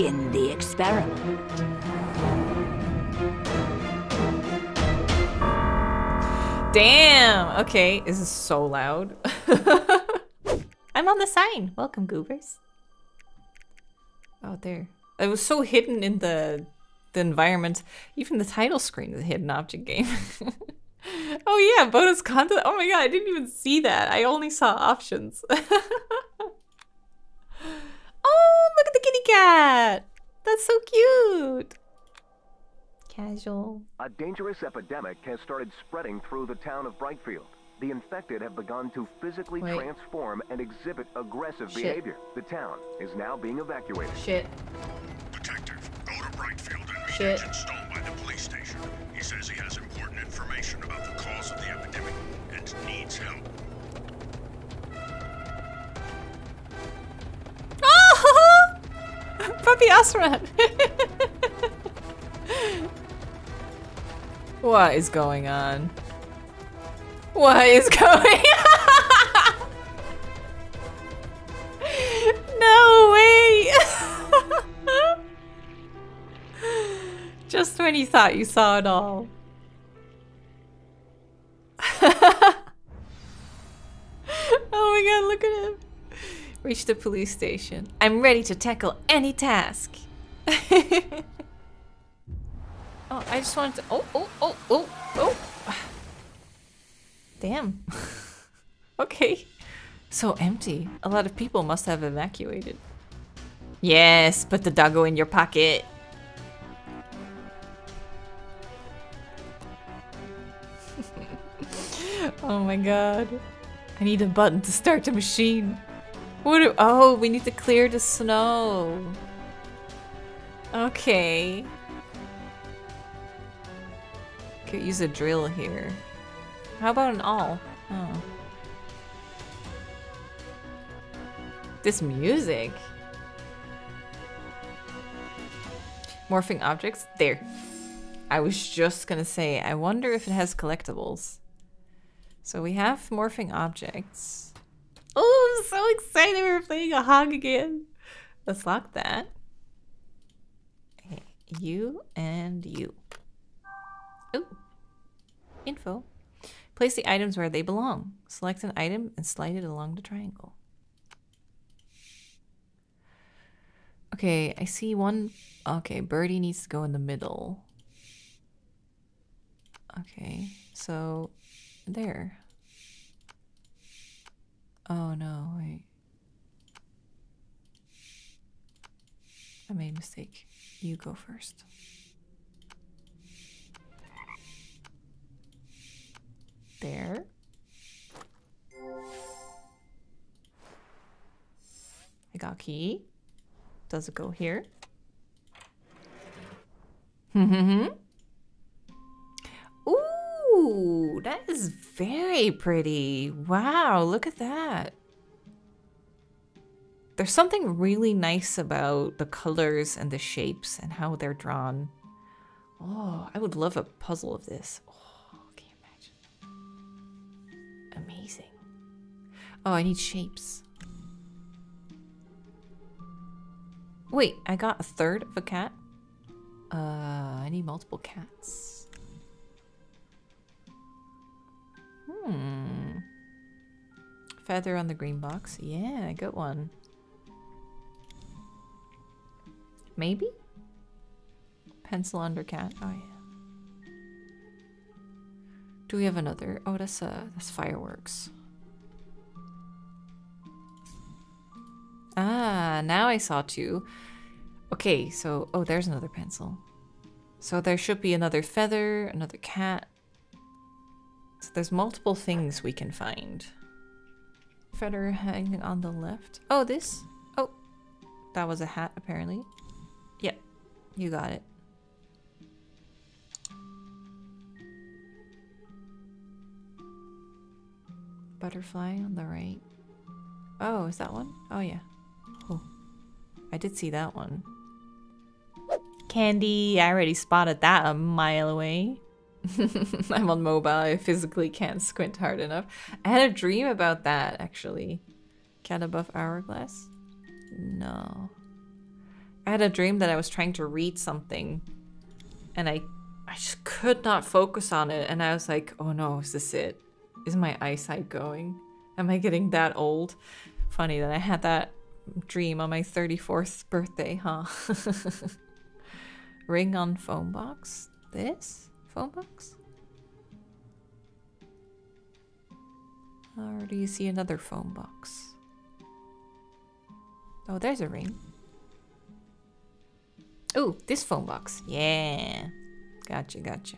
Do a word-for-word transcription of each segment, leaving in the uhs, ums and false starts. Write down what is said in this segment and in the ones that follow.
begin the experiment. Damn! Okay, this is so loud. I'm on the sign. Welcome, goobers. Oh, there. It was so hidden in the the environment. Even the title screen is a hidden object game. Oh yeah, bonus content. Oh my god, I didn't even see that. I only saw options. Oh, look at the kitty cat. That's so cute. Casual. A dangerous epidemic has started spreading through the town of Brightfield. The infected have begun to physically Wait. transform and exhibit aggressive Shit. behavior. The town is now being evacuated. Shit. Detective, go to Brightfield and meet Shit. Agent Stone by the police station. He says he has important information about the cause of the epidemic and needs help. Oh! Puppy Asrat! What is going on? What is going on? No way! Just when you thought you saw it all. Oh my god, look at him. Reach the police station. I'm ready to tackle any task. Oh, I just wanted to. Oh, oh, oh, oh, oh. Damn. Okay. So empty. A lot of people must have evacuated. Yes, put the doggo in your pocket. Oh my god. I need a button to start the machine. What do- Oh, we need to clear the snow. Okay. Could use a drill here. How about an awl? Oh. This music. Morphing objects. There. I was just gonna say, I wonder if it has collectibles. So we have morphing objects. Oh, I'm so excited we're playing a hog again. Let's lock that. Okay. You and you. Ooh. Info. Place the items where they belong. Select an item and slide it along the triangle. Okay, I see one. Okay, birdie needs to go in the middle. Okay, so there. Oh no, wait. I made a mistake. You go first. There. I got a key. Does it go here? Hmm. Ooh, that is very pretty. Wow, look at that. There's something really nice about the colors and the shapes and how they're drawn. Oh, I would love a puzzle of this. Amazing. Oh, I need shapes. Wait, I got a third of a cat? Uh, I need multiple cats. Hmm. Feather on the green box. Yeah, I got one. Maybe? Pencil under cat. Oh, yeah. Do we have another? Oh, that's uh, that's fireworks. Ah, now I saw two. Okay, so oh, there's another pencil. So there should be another feather, another cat. So there's multiple things we can find. Feather hanging on the left. Oh, this. Oh, that was a hat apparently. Yep, you got it. Butterfly on the right. Oh, is that one? Oh, yeah. Oh, I did see that one. Candy, I already spotted that a mile away. I'm on mobile, I physically can't squint hard enough. I had a dream about that, actually. Cat above hourglass? No. I had a dream that I was trying to read something and I I just could not focus on it, and I was like, oh no, is this it? Is my eyesight going? Am I getting that old? Funny that I had that dream on my thirty-fourth birthday, huh? Ring on phone box? This? Phone box? Or do you see another phone box? Oh, there's a ring. Oh, this phone box. Yeah. Gotcha, gotcha.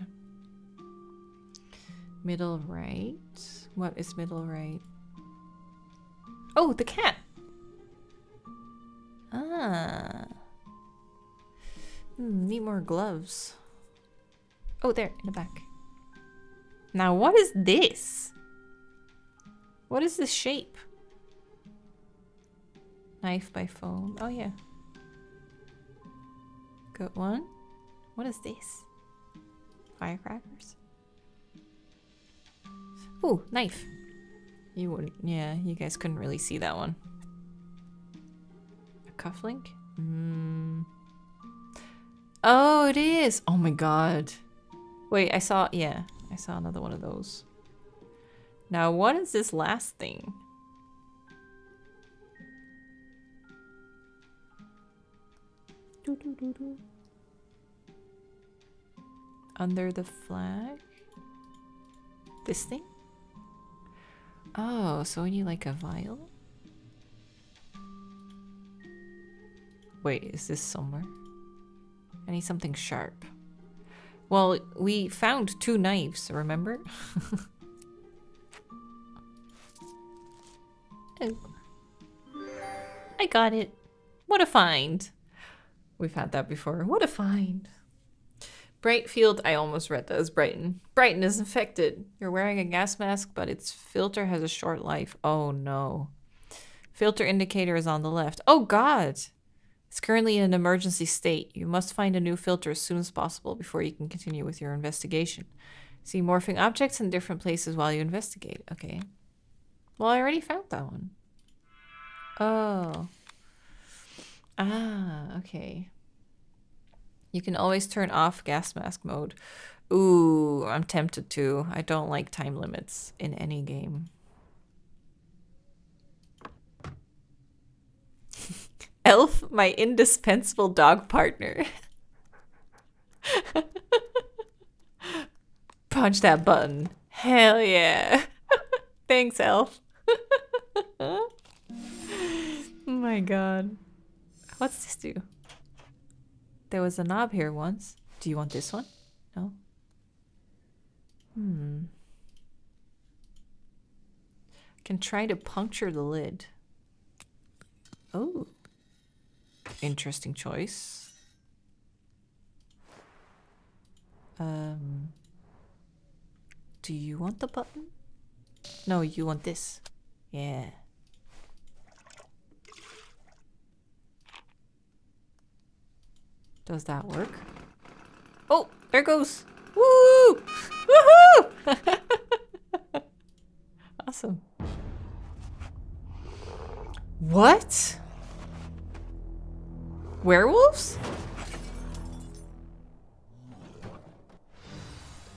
Middle right. What is middle right? Oh, the cat. Ah. Hmm, need more gloves. Oh, there, in the back. Now, what is this? What is this shape? Knife by phone. Oh, yeah. Good one. What is this? Firecrackers? Ooh, knife. You wouldn't. Yeah, you guys couldn't really see that one. A cufflink? Mm. Oh, it is. Oh my god. Wait, I saw. Yeah, I saw another one of those. Now, what is this last thing? Do, do, do, do. Under the flag? This thing? Oh, so we need like a vial? Wait, is this somewhere? I need something sharp. Well, we found two knives, remember? Oh. I got it. What a find. We've had that before. What a find. Brightfield, I almost read that as Brighton. Brighton is infected. You're wearing a gas mask, but its filter has a short life. Oh no. Filter indicator is on the left. Oh god! It's currently in an emergency state. You must find a new filter as soon as possible before you can continue with your investigation. See morphing objects in different places while you investigate. Okay. Well, I already found that one. Oh. Ah, okay. You can always turn off gas mask mode. Ooh, I'm tempted to. I don't like time limits in any game. Elf, my indispensable dog partner. Punch that button. Hell yeah. Thanks, Elf. Oh my god. What's this do? There was a knob here once. Do you want this one? No? Hmm. I can try to puncture the lid. Oh. Interesting choice. Um. Do you want the button? No, you want this. Yeah. Does that work? Oh, there it goes! Woo! Woohoo! Awesome. What? Werewolves?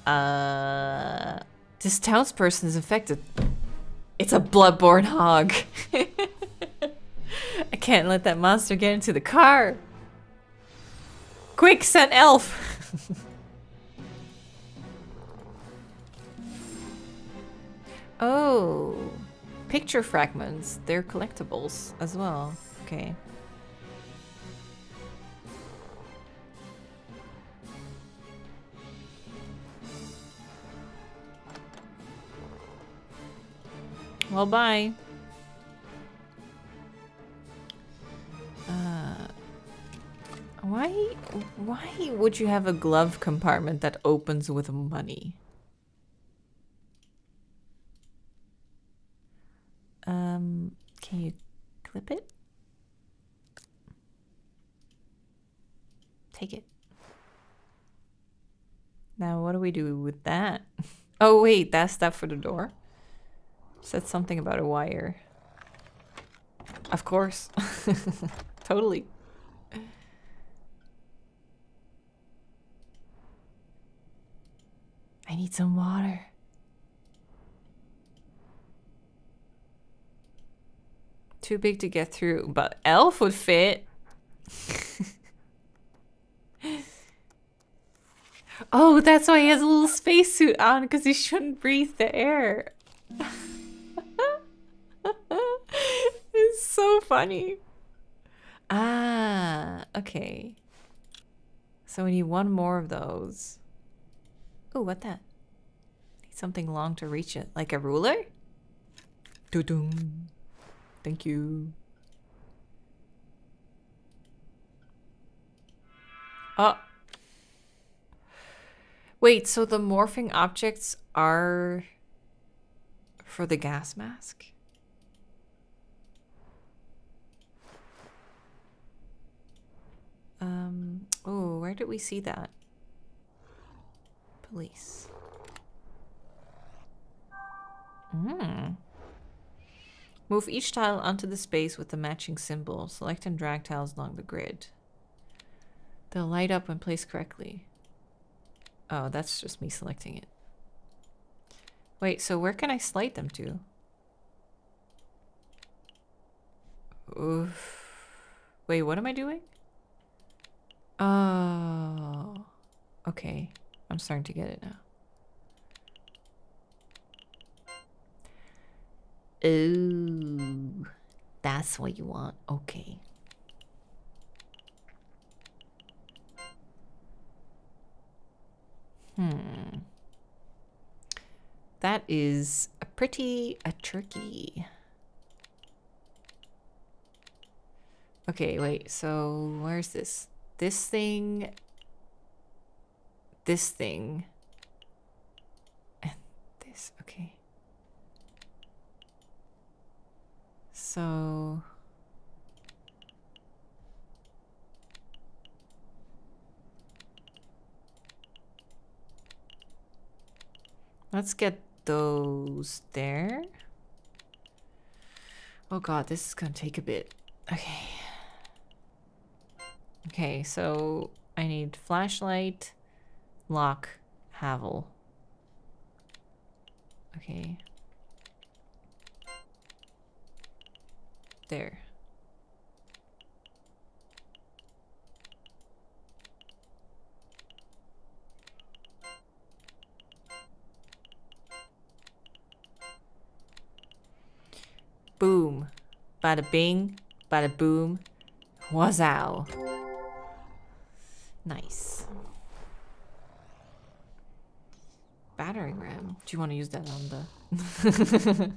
Uh, this townsperson is infected. It's a bloodborne hog. I can't let that monster get into the car. Quick, send Elf! Oh, picture fragments. They're collectibles as well. Okay. Well, bye. Uh... Why, why would you have a glove compartment that opens with money? Um, can you clip it? Take it. Now what do we do with that? Oh wait, that's that for the door? Said something about a wire. Of course. Totally. need some water. Too big to get through, but Elf would fit. Oh, that's why he has a little spacesuit on, because he shouldn't breathe the air. It's so funny. Ah, okay. So we need one more of those. Oh, what that? Need something long to reach it, like a ruler? Doo-doom. Thank you. Oh. Wait, so the morphing objects are for the gas mask? Um, oh, where did we see that? Police. Mm. Move each tile onto the space with the matching symbol. Select and drag tiles along the grid. They'll light up when placed correctly. Oh, that's just me selecting it. Wait, so where can I slide them to? Oof. Wait, what am I doing? Oh, okay. I'm starting to get it now. Ooh, that's what you want. Okay. Hmm. That is a pretty a turkey. Okay, wait. So where's this? This thing, this thing, and this, okay. So, let's get those there. Oh God, this is gonna take a bit. Okay. Okay, so I need flashlight, lock, Havel. Okay. There. Boom. Bada bing, bada boom. Wazow. Nice. Battering ram. Do you want to use that on the...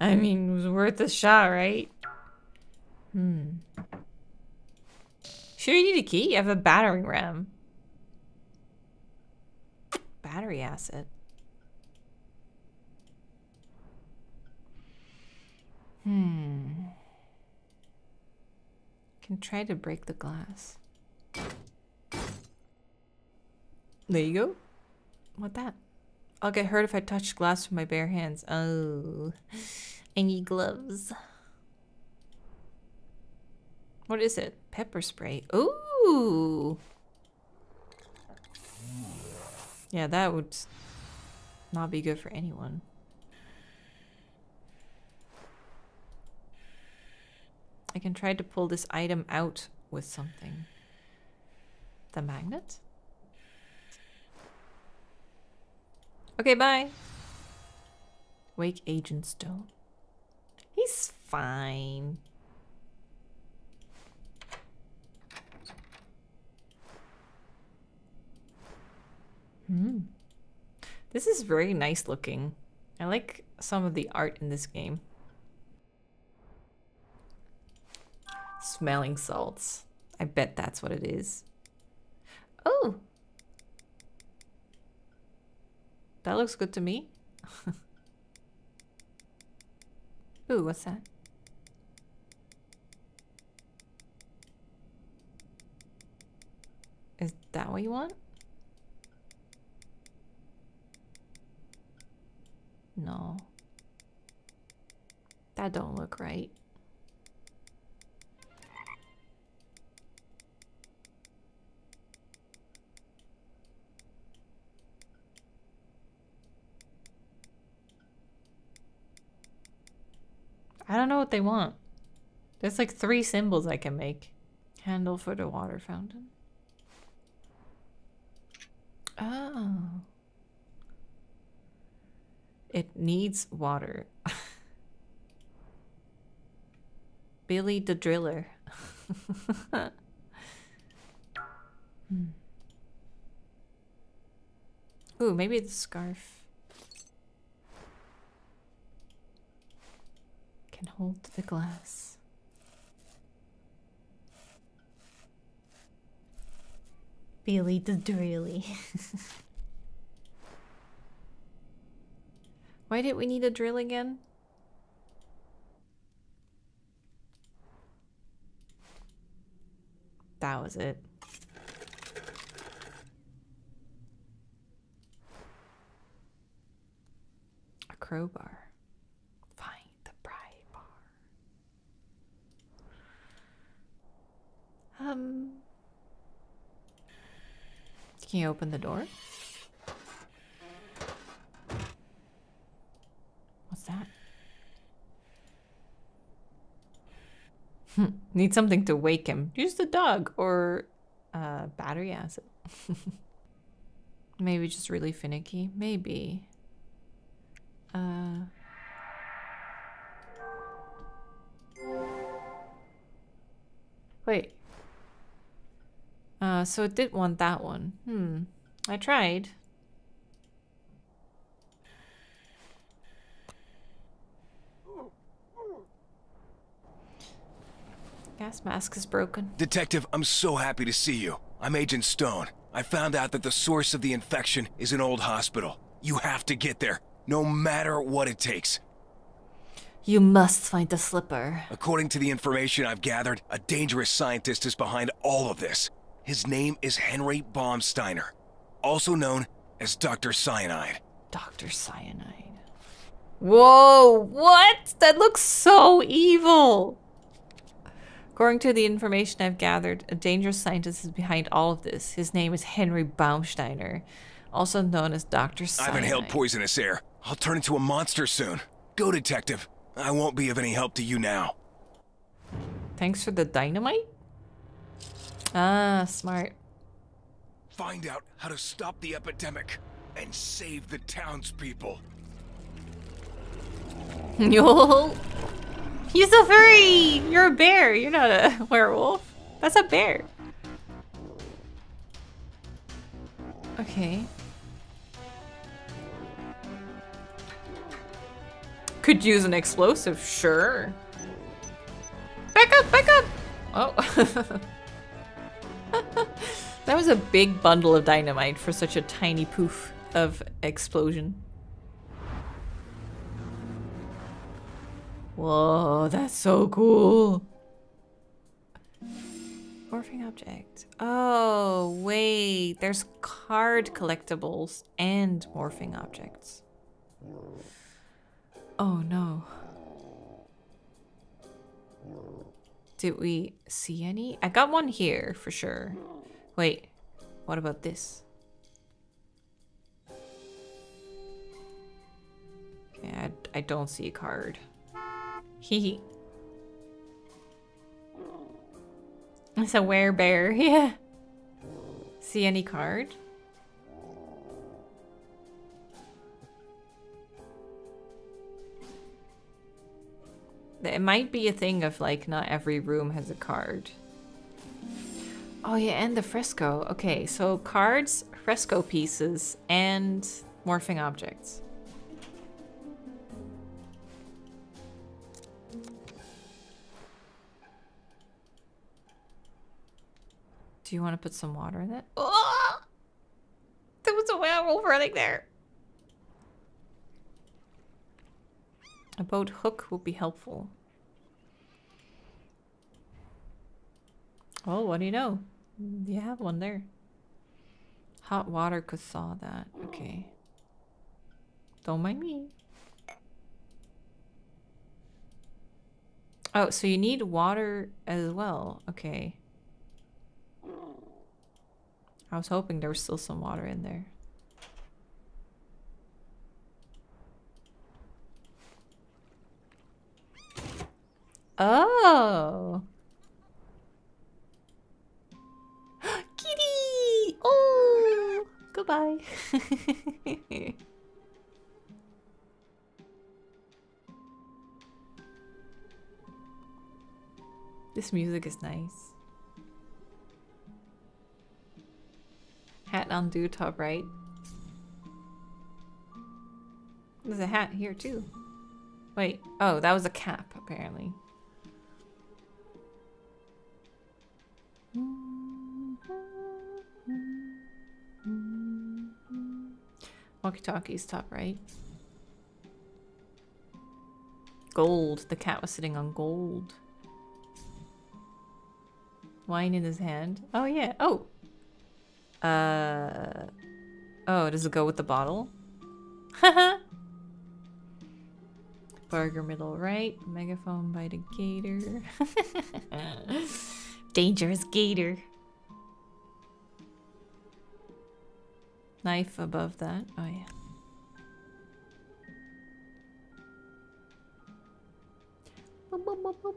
I mean, it was worth a shot, right? Hmm. Sure, you need a key. You have a battering ram. Battery acid. Hmm. Can try to break the glass. There you go. What that? I'll get hurt if I touch glass with my bare hands. Oh. I need gloves. What is it? Pepper spray. Ooh. Yeah, that would not be good for anyone. I can try to pull this item out with something. The magnet? Okay, bye. Wake Agent Stone. He's fine. Hmm. This is very nice looking. I like some of the art in this game. Smelling salts. I bet that's what it is. Oh! That looks good to me. Ooh, what's that? Is that what you want? No. That don't look right. I don't know what they want. There's like three symbols I can make. Handle for the water fountain. Oh. It needs water. Billy the Driller. hmm. Ooh, maybe the scarf can hold the glass. Billy the Drilly. Why did we need a drill again? That was it. A crowbar. Find the pry bar. Um. Can you open the door? What's that? Need something to wake him. Use the dog or uh, battery acid. Maybe just really finicky. Maybe. Uh... Wait. Uh, so it did want that one. Hmm. I tried. Gas mask is broken. Detective, I'm so happy to see you. I'm Agent Stone. I found out that the source of the infection is an old hospital. You have to get there, no matter what it takes. You must find the slipper. According to the information I've gathered, a dangerous scientist is behind all of this. His name is Henry Baumsteiner, also known as Doctor Cyanide. Doctor Cyanide. Whoa, what? That looks so evil. According to the information I've gathered, a dangerous scientist is behind all of this. His name is Henry Baumsteiner, also known as Doctor Cyanide. I've inhaled poisonous air. I'll turn into a monster soon. Go, Detective. I won't be of any help to you now. Thanks for the dynamite? Ah, smart. Find out how to stop the epidemic and save the townspeople. Yo. You're so furry! You're a bear! You're not a werewolf. That's a bear. Okay. Could use an explosive, sure. Back up! Back up! Oh. That was a big bundle of dynamite for such a tiny poof of explosion. Whoa, that's so cool. Morphing object. Oh, wait. There's card collectibles and morphing objects. Oh, no. Did we see any? I got one here for sure. Wait, what about this? Okay, I, I don't see a card. Hehe. It's a were-bear, yeah. See any card? It might be a thing of like, not every room has a card. Oh yeah, and the fresco. Okay, so cards, fresco pieces, and morphing objects. Do you want to put some water in that? Oh! There was a werewolf running there. A boat hook would be helpful. Oh, what do you know? You have one there. Hot water could thaw that. Okay. Don't mind me. Oh, so you need water as well. Okay. I was hoping there was still some water in there. Oh. Kitty! Oh! Goodbye. This music is nice. Hat undo top right. There's a hat here too. Wait, oh, that was a cap apparently. Walkie-talkies top right. Gold. The cat was sitting on gold. Wine in his hand. Oh yeah. Oh. Uh. Oh, does it go with the bottle? Haha. Burger middle right. Megaphone by the gator. Dangerous gator. Knife above that. Oh yeah. Boop, boop, boop, boop.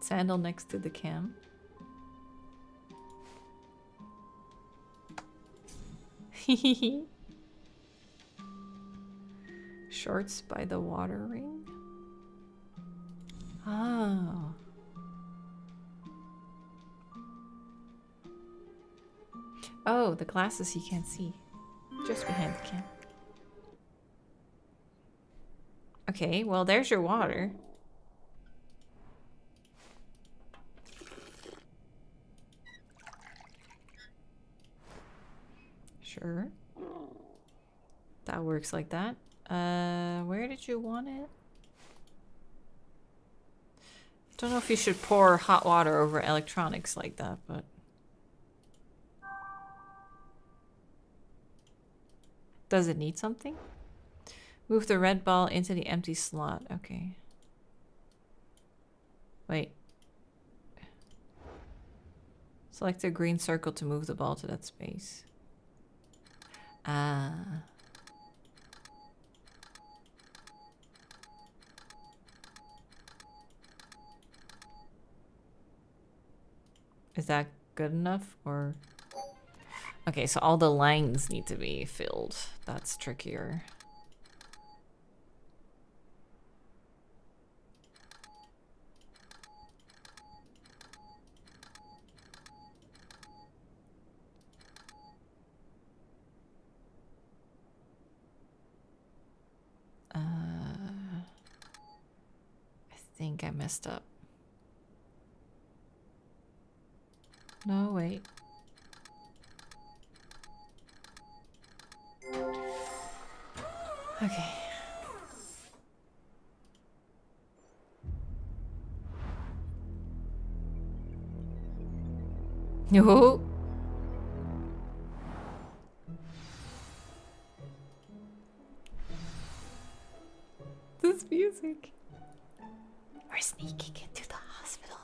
Sandal next to the cam. Hehehe. Shorts by the water ring. Oh. Oh, the glasses you can't see. Just behind the cam. Okay, well there's your water. Sure. That works like that. Uh, where did you want it? Don't know if you should pour hot water over electronics like that, but... Does it need something? Move the red ball into the empty slot. Okay. Wait. Select a green circle to move the ball to that space. Ah. Is that good enough or? Okay, so all the lines need to be filled. That's trickier. Uh, I think I messed up. No, wait. Okay. No. This music. We're sneaking into the hospital.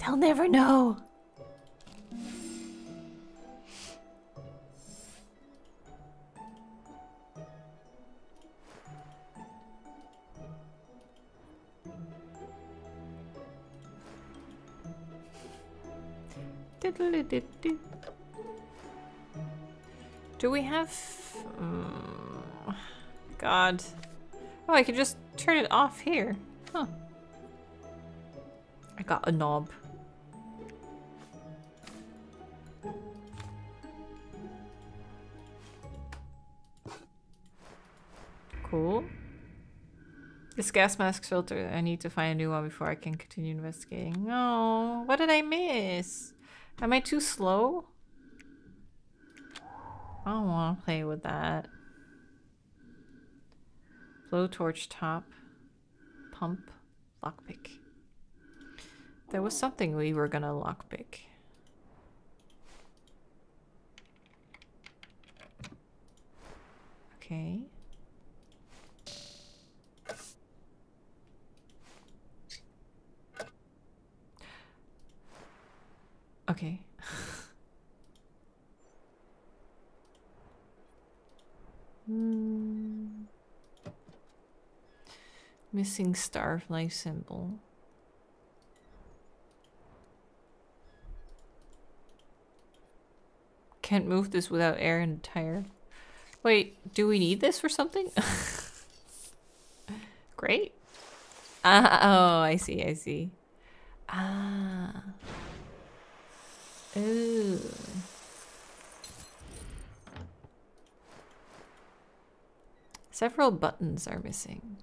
They'll never know. Do we have... Mm, God. Oh, I could just turn it off here. Huh. I got a knob. Cool. This gas mask filter. I need to find a new one before I can continue investigating. No, what did I miss? Am I too slow? I don't want to play with that. Blowtorch top. Pump. Lockpick. There was something we were gonna lockpick. Okay. Okay. mm. Missing star of life symbol. Can't move this without air and tire. Wait, do we need this for something? Great. Uh, oh, I see, I see. Ah. Ooh. Several buttons are missing.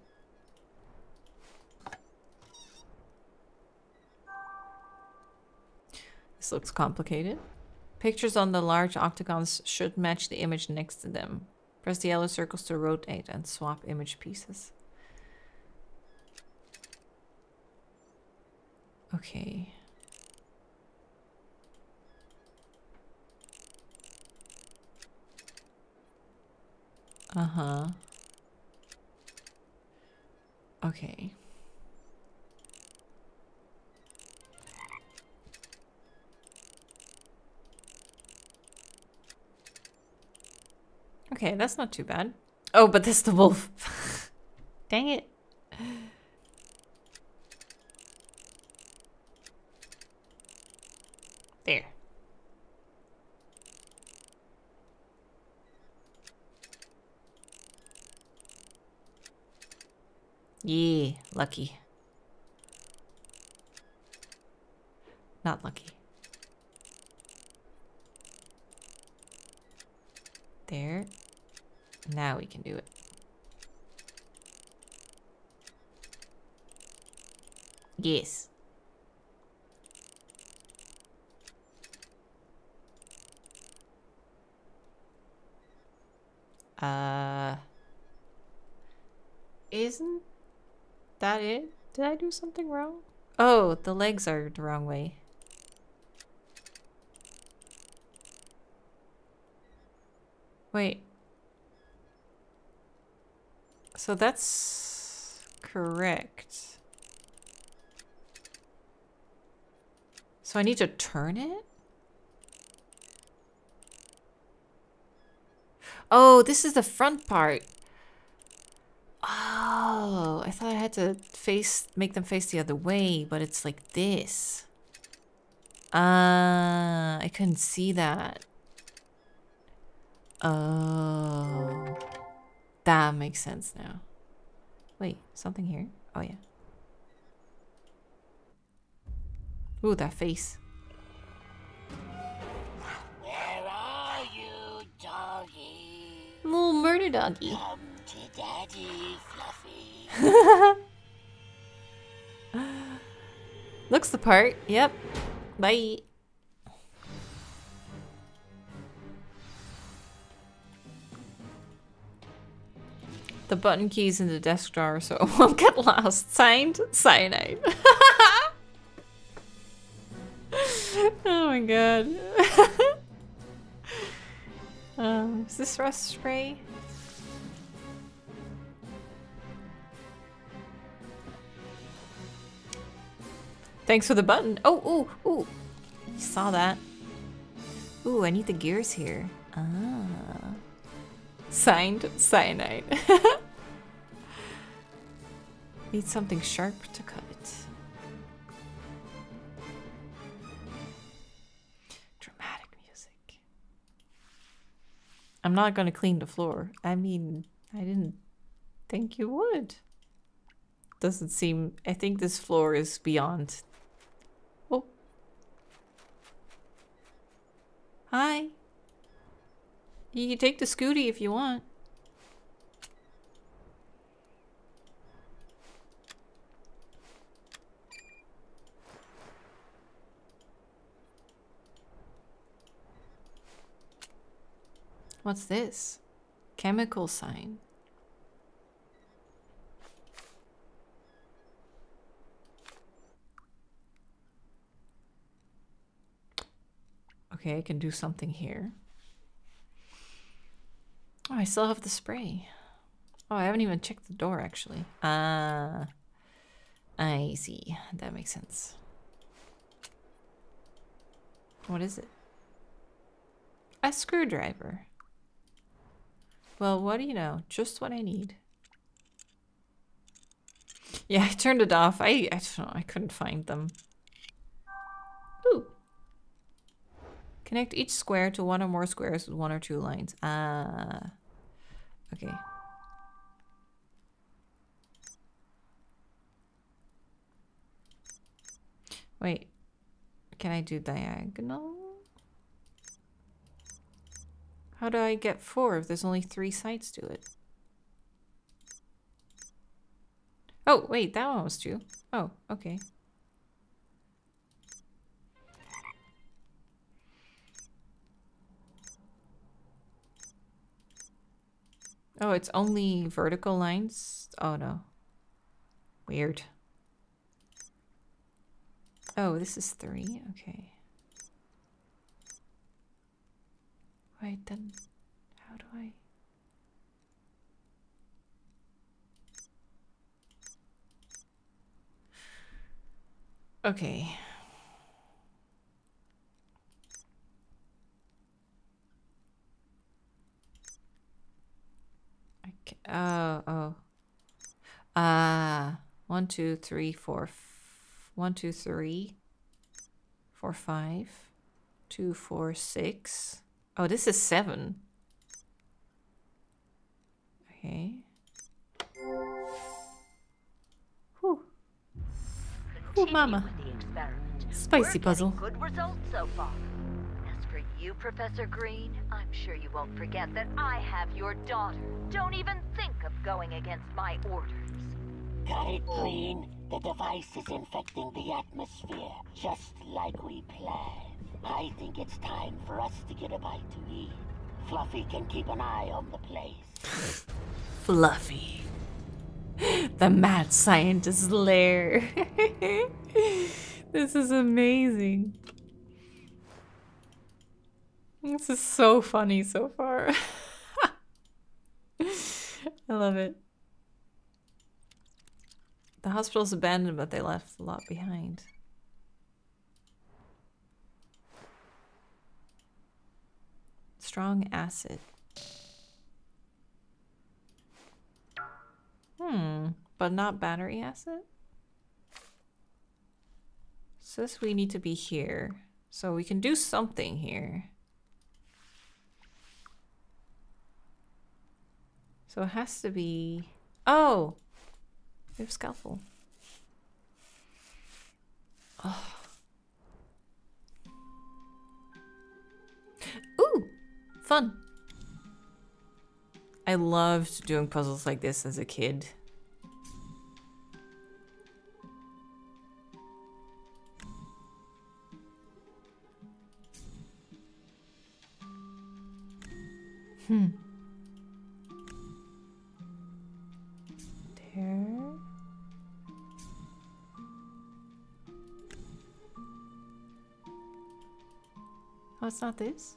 This looks complicated. Pictures on the large octagons should match the image next to them. Press the yellow circles to rotate and swap image pieces. Okay. Uh-huh. Okay. Okay, that's not too bad. Oh, but that's the wolf. Dang it. There. Yeah, lucky. Not lucky. There. Now we can do it. Yes. Uh, isn't that it? Did I do something wrong? Oh, the legs are the wrong way. Wait. So that's correct. So I need to turn it? Oh, this is the front part. Oh, I thought I had to face, make them face the other way, but it's like this. Ah, uh, I couldn't see that. Oh. That makes sense now. Wait, something here? Oh, yeah. Ooh, that face. Where are you, doggy? Little murder doggy. Come to daddy, Fluffy. Looks the part. Yep. Bye. The button keys in the desk drawer so it won't get lost. Signed, Cyanide. Oh my god. um, is this rust spray? Thanks for the button. Oh, ooh, ooh. You saw that. Ooh, I need the gears here. Ah. Signed, Cyanide. Need something sharp to cut it. Dramatic music. I'm not gonna clean the floor. I mean, I didn't think you would. Doesn't seem... I think this floor is beyond... Oh. Hi. You can take the Scooty if you want. What's this? Chemical sign. Okay, I can do something here. Oh, I still have the spray. Oh, I haven't even checked the door, actually. Ah, uh, I see. That makes sense. What is it? A screwdriver. Well, what do you know? Just what I need. Yeah, I turned it off. I, I don't know. I couldn't find them. Ooh. Connect each square to one or more squares with one or two lines. Ah. Okay. Wait. Can I do diagonal? How do I get four if there's only three sides to it? Oh, wait, that one was two. Oh, okay. Oh, it's only vertical lines? Oh, no. Weird. Oh, this is three? Okay. Right, then how do I... Okay. Okay. Oh, oh. Ah, uh, one, two, three, four. F one, two, three, four, five, two, four, six. Oh, this is seven. Okay. Oh, mama. Spicy puzzle. Good results so far. As for you, Professor Green, I'm sure you won't forget that I have your daughter. Don't even think of going against my orders. Got it, Green. The device is infecting the atmosphere, just like we planned. I think it's time for us to get a bite to eat. Fluffy can keep an eye on the place. Fluffy. The mad scientist's lair. This is amazing. This is so funny so far. I love it. The hospital's abandoned, but they left a lot behind. Strong acid. Hmm, but not battery acid? Says we need to be here. So we can do something here. So it has to be... Oh! We have scalpel. Oh. Ooh! Fun! I loved doing puzzles like this as a kid. Hmm. There. Oh, it's not this?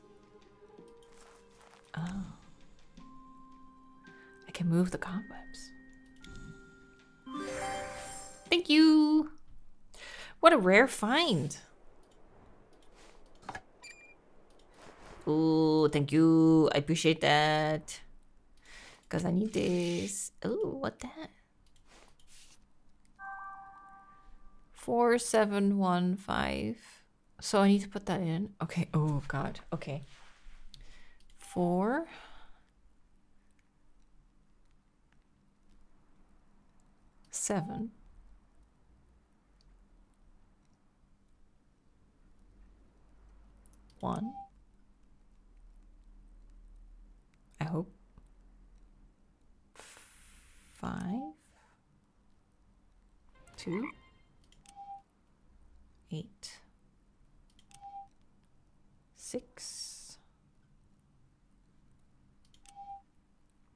Oh. Can move the cobwebs. Thank you. What a rare find. Oh, thank you. I appreciate that. Because I need this. Oh, what that? Four, seven, one, five. So I need to put that in. Okay. Oh, God. Okay. Four. Seven. One. I hope. Five. Two. Eight. Six.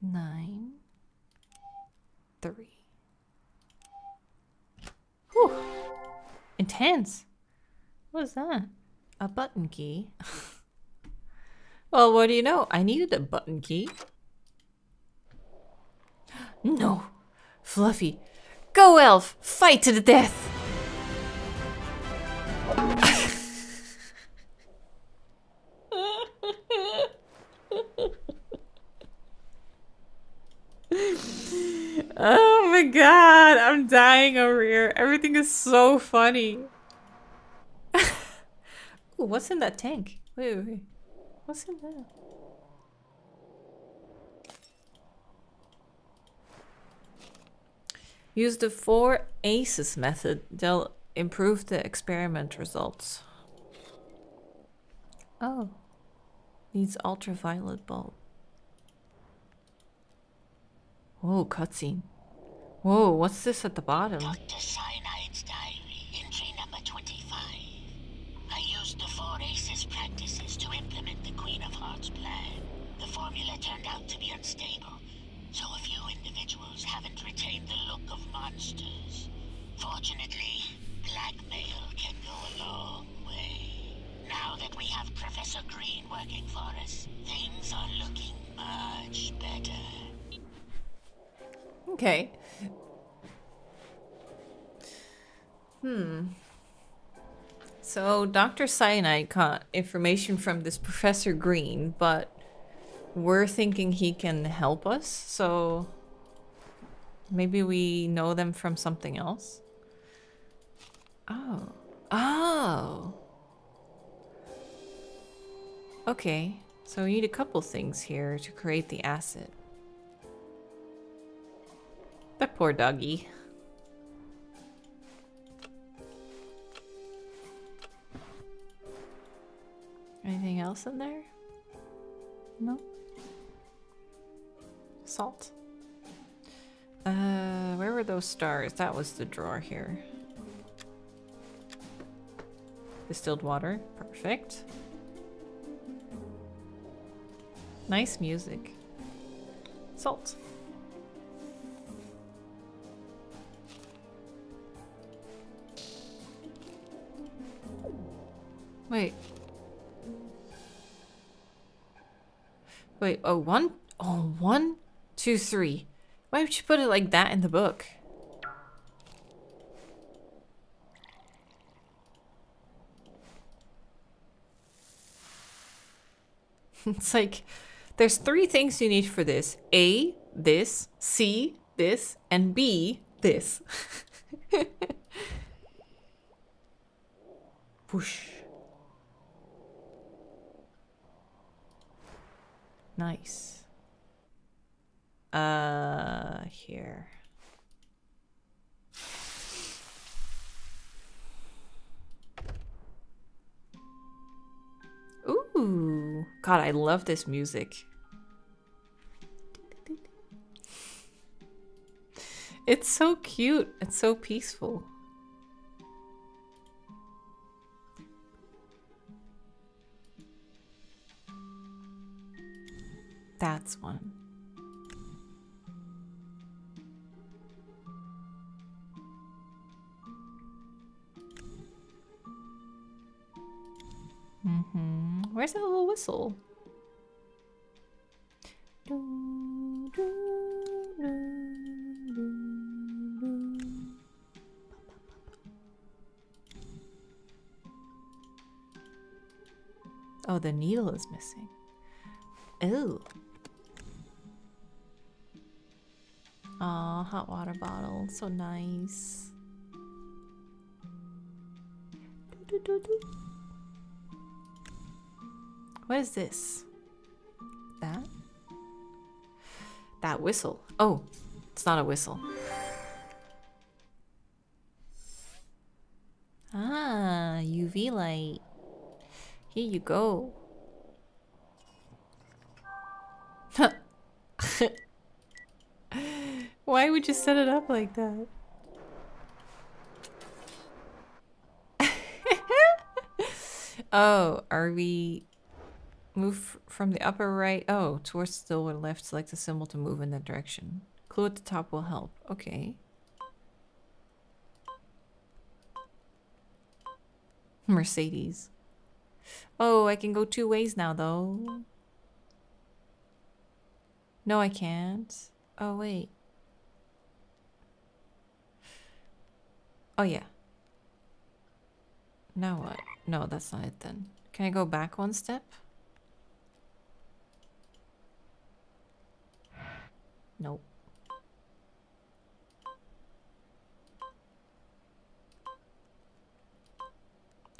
Nine. Three. Whew. Intense. What is that? A button key. Well, what do you know? I needed a button key. No. Fluffy. Go, Elf. Fight to the death. Oh, my my god, I'm dying over here. Everything is so funny. Ooh, what's in that tank? Wait, wait, wait. What's in that? Use the Four Aces method. They'll improve the experiment results. Oh. Needs ultraviolet bulb. Whoa, cutscene. Whoa, what's this at the bottom? Doctor Cyanide's diary, entry number twenty-five. I used the Four Aces practices to implement the Queen of Hearts plan. The formula turned out to be unstable, so a few individuals haven't retained the look of monsters. Fortunately, blackmail can go a long way. Now that we have Professor Green working for us, things are looking much better. Okay. Hmm. So Doctor Cyanide got information from this Professor Green, but we're thinking he can help us, so maybe we know them from something else. Oh. Oh. Okay. So we need a couple things here to create the acid. That poor doggy. Anything else in there? No? Salt. Uh, where were those stars? That was the drawer here. Distilled water. Perfect. Nice music. Salt. Wait. Wait, oh, one? Oh, one, two, three. Why would you put it like that in the book? It's like, there's three things you need for this. A, this, C, this, and B, this. Push. Nice. Uh, here. Ooh, God, I love this music. It's so cute. It's so peaceful. That's one. Mm-hmm. Where's that little whistle? Oh, the needle is missing. Oh. Aw, hot water bottle, so nice. Do, do, do, do. What is this? That? That whistle. Oh, it's not a whistle. Ah, U V light. Here you go. Huh. Why would you set it up like that? Oh, are we... Move from the upper right... Oh, towards the left, select the symbol to move in that direction. Clue at the top will help. Okay. Mercedes. Oh, I can go two ways now, though. No, I can't. Oh, wait. Oh, yeah. Now what? No, that's not it then. Can I go back one step? Nope.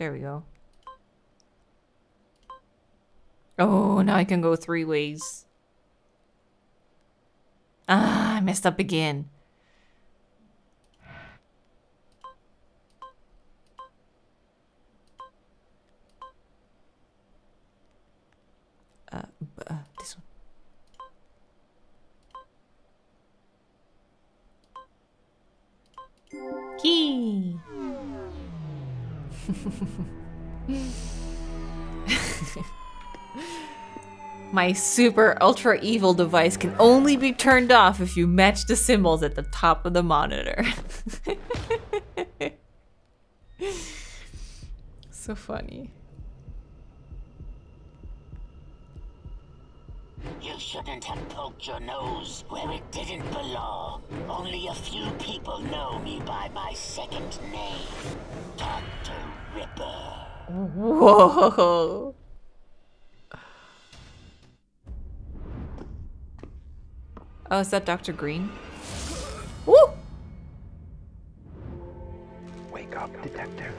There we go. Oh, now I can go three ways. Ah, I messed up again. Uh, uh, this one. Key. My super ultra evil device can only be turned off if you match the symbols at the top of the monitor. So funny. You shouldn't have poked your nose where it didn't belong. Only a few people know me by my second name, Doctor Ripper. Whoa. Oh, is that Doctor Green? Woo! Wake up, detective.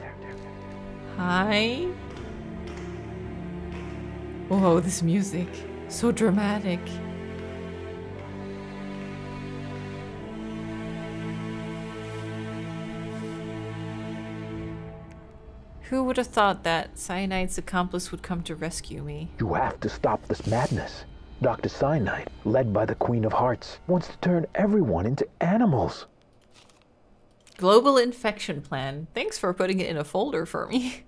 Hi. Whoa, this music. So dramatic. Who would have thought that Cyanide's accomplice would come to rescue me? You have to stop this madness. Doctor Cyanide, led by the Queen of Hearts, wants to turn everyone into animals. Global infection plan. Thanks for putting it in a folder for me.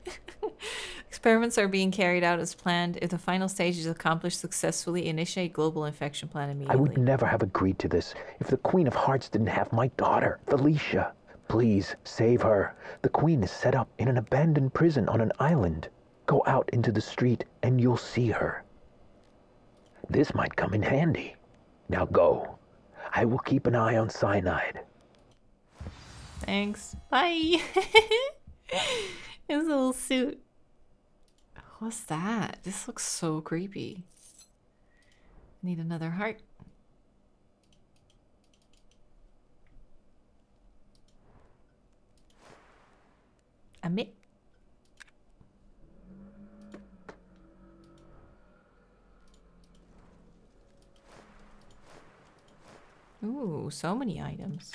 Experiments are being carried out as planned. If the final stage is accomplished successfully, initiate global infection plan immediately. I would never have agreed to this if the Queen of Hearts didn't have my daughter, Felicia. Please save her. The Queen is set up in an abandoned prison on an island. Go out into the street and you'll see her. This might come in handy. Now go. I will keep an eye on Cyanide. Thanks. Bye. His little suit. What's that? This looks so creepy. Need another heart. Amit. Ooh, so many items.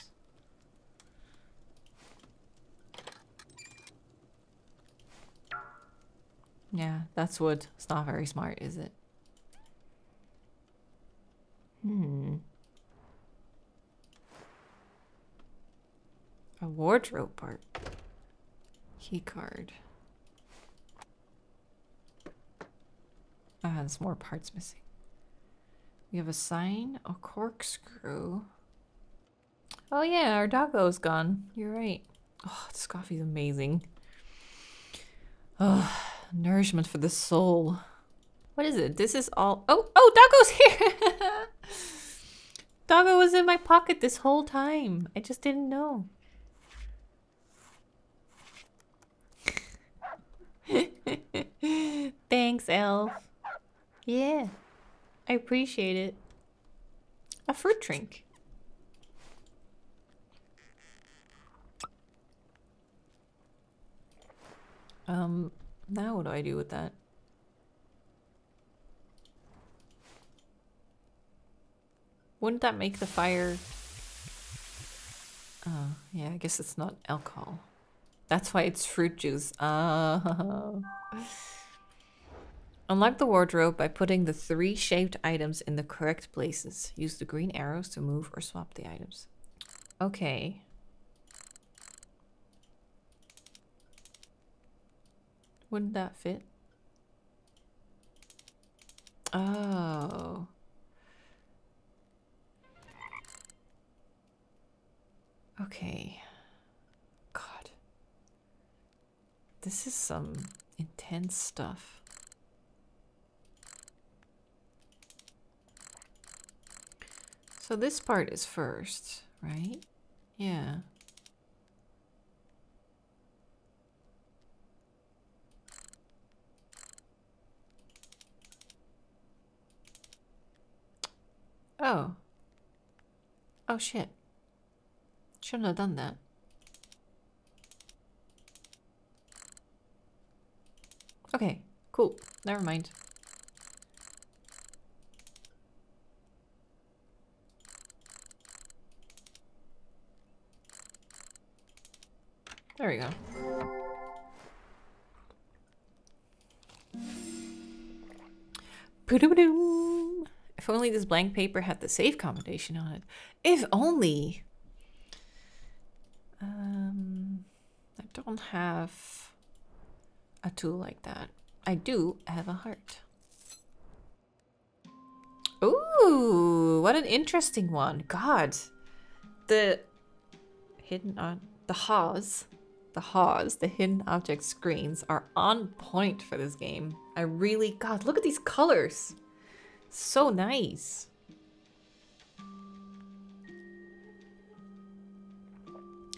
Yeah, that's wood. It's not very smart, is it? Hmm. A wardrobe part. Key card. Ah, there's more parts missing. We have a sign, a corkscrew. Oh yeah, our doggo's gone. You're right. Oh, this coffee's amazing. Oh, nourishment for the soul. What is it? This is all... Oh, oh, doggo's here! Doggo was in my pocket this whole time. I just didn't know. Thanks, Elf. Yeah. I appreciate it. A fruit drink. Um, now what do I do with that? Wouldn't that make the fire... Oh, yeah, I guess it's not alcohol. That's why it's fruit juice. Oh... Unlock the wardrobe by putting the three shaped items in the correct places. Use the green arrows to move or swap the items. Okay. Wouldn't that fit? Oh. Okay. God. This is some intense stuff. So this part is first, right? Yeah. Oh. Oh shit. Shouldn't have done that. Okay, cool. Never mind. There we go. If only this blank paper had the safe combination on it. If only! Um, I don't have a tool like that. I do have a heart. Ooh, what an interesting one. God. The hidden on the Haws. The Haws, the hidden object screens, are on point for this game. I really... God, look at these colors! So nice!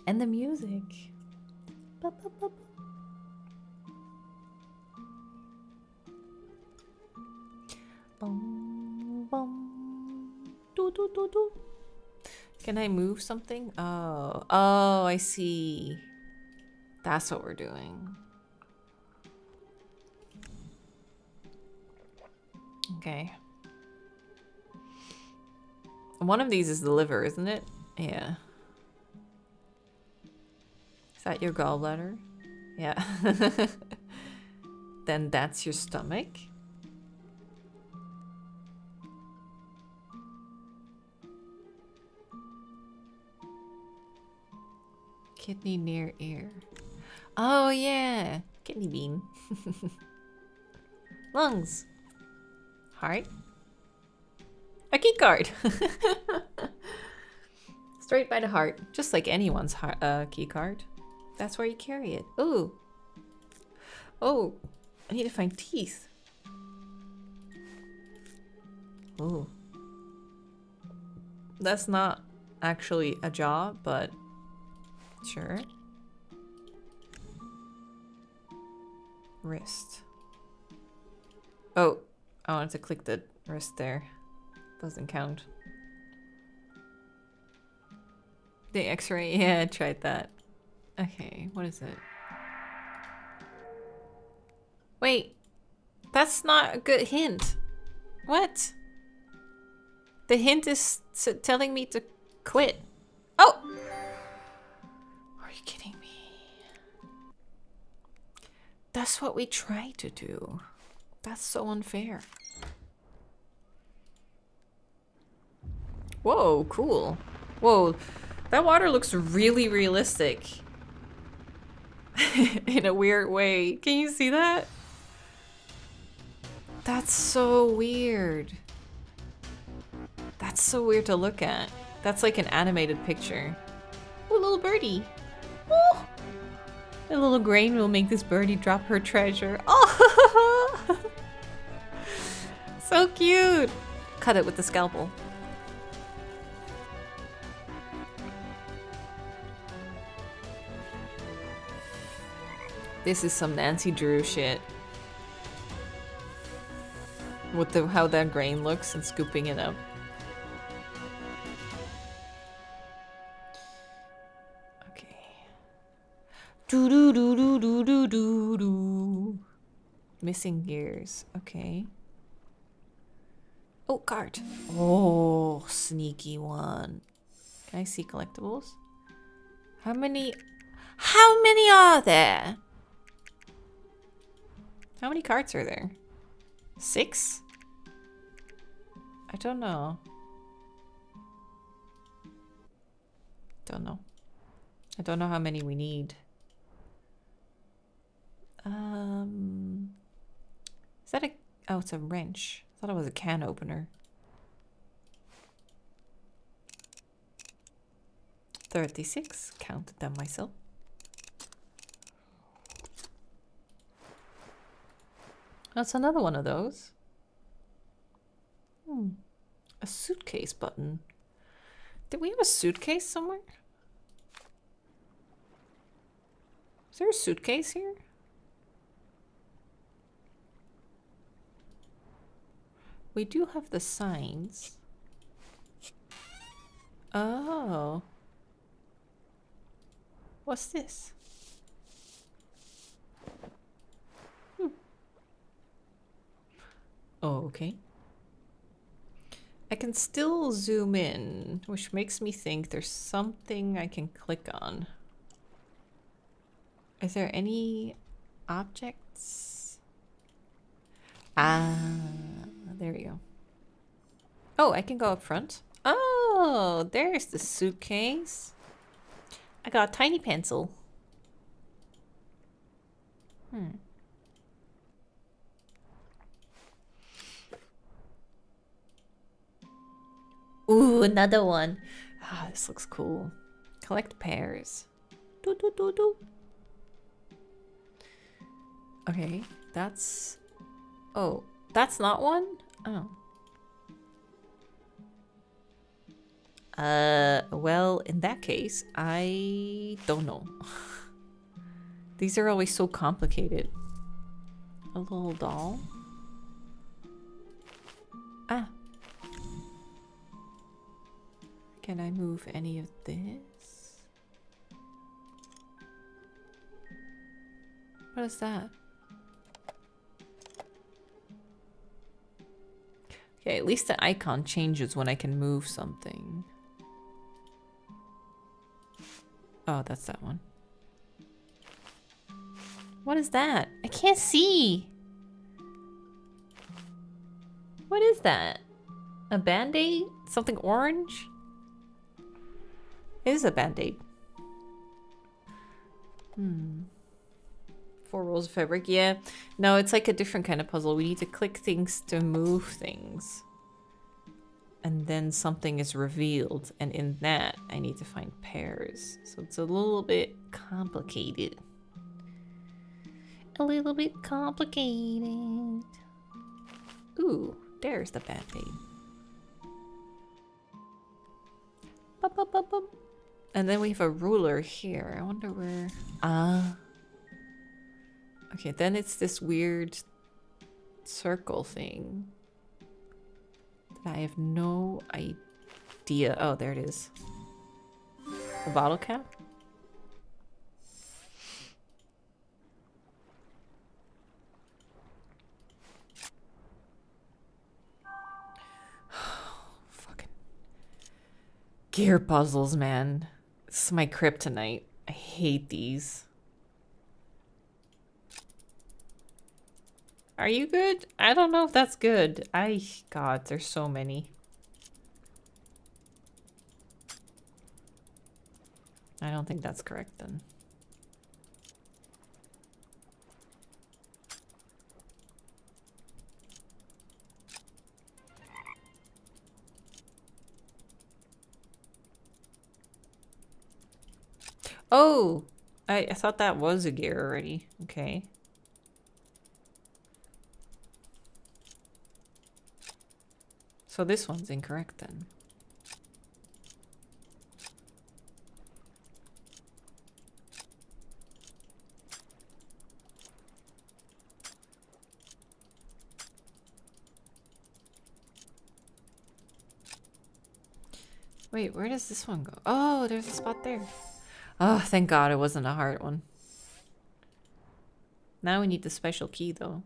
And the music! Ba, ba, ba, ba. Bum, bum. Do, do, do, do. Can I move something? Oh, oh, I see. That's what we're doing. Okay. One of these is the liver, isn't it? Yeah. Is that your gallbladder? Yeah. Then that's your stomach. Kidney near ear. Oh, yeah. Kidney bean. Lungs. Heart. A key card. Straight by the heart. Just like anyone's heart, uh, key card. That's where you carry it. Ooh. Oh. I need to find teeth. Ooh. That's not actually a jaw, but sure. Wrist. Oh, I wanted to click the wrist there. Doesn't count. The x-ray, yeah, I tried that. Okay, what is it? Wait, that's not a good hint. What? The hint is telling me to quit. Oh! Are you kidding me? That's what we try to do. That's so unfair. Whoa, cool. Whoa, that water looks really realistic. In a weird way. Can you see that? That's so weird. That's so weird to look at. That's like an animated picture. Oh, little birdie. Oh, a little grain will make this birdie drop her treasure. Oh, so cute. Cut it with the scalpel. This is some Nancy Drew shit. With the how that grain looks and scooping it up. Okay. Do do do do do do do do. Missing gears. Okay. Oh, card. Oh, sneaky one. Can I see collectibles? How many? How many are there? How many cards are there? Six? I don't know. Don't know. I don't know how many we need. Um, is that a... Oh, it's a wrench. I thought it was a can opener. thirty-six. Counted them myself. That's another one of those. Hmm. A suitcase button. Did we have a suitcase somewhere? Is there a suitcase here? We do have the signs. Oh. What's this? Oh, okay. I can still zoom in, which makes me think there's something I can click on. Is there any objects? Ah, there we go. Oh, I can go up front. Oh, there's the suitcase. I got a tiny pencil. Hmm. Ooh, another one. Ah, this looks cool. Collect pairs. Do, do, do, do. Okay, that's... Oh, that's not one? Oh. Uh, well, in that case, I don't know. These are always so complicated. A little doll. Ah. Can I move any of this? What is that? Okay, at least the icon changes when I can move something. Oh, that's that one. What is that? I can't see! What is that? A band-aid? Something orange? It is a band-aid. Hmm. Four rolls of fabric, yeah. No, it's like a different kind of puzzle. We need to click things to move things. And then something is revealed. And in that, I need to find pairs. So it's a little bit complicated. A little bit complicated. Ooh, there's the band-aid. Bum, bum, bum, bum. And then we have a ruler here. I wonder where... Ah. Uh, okay, then it's this weird circle thing. That I have no idea. Oh, there it is. A bottle cap? Gear puzzles, man. This is my kryptonite. I hate these. Are you good? I don't know if that's good. I... God, there's so many. I don't think that's correct then. Oh, I, I thought that was a gear already. Okay. So this one's incorrect then. Wait, where does this one go? Oh, there's a spot there. Oh, thank God it wasn't a hard one. Now we need the special key, though.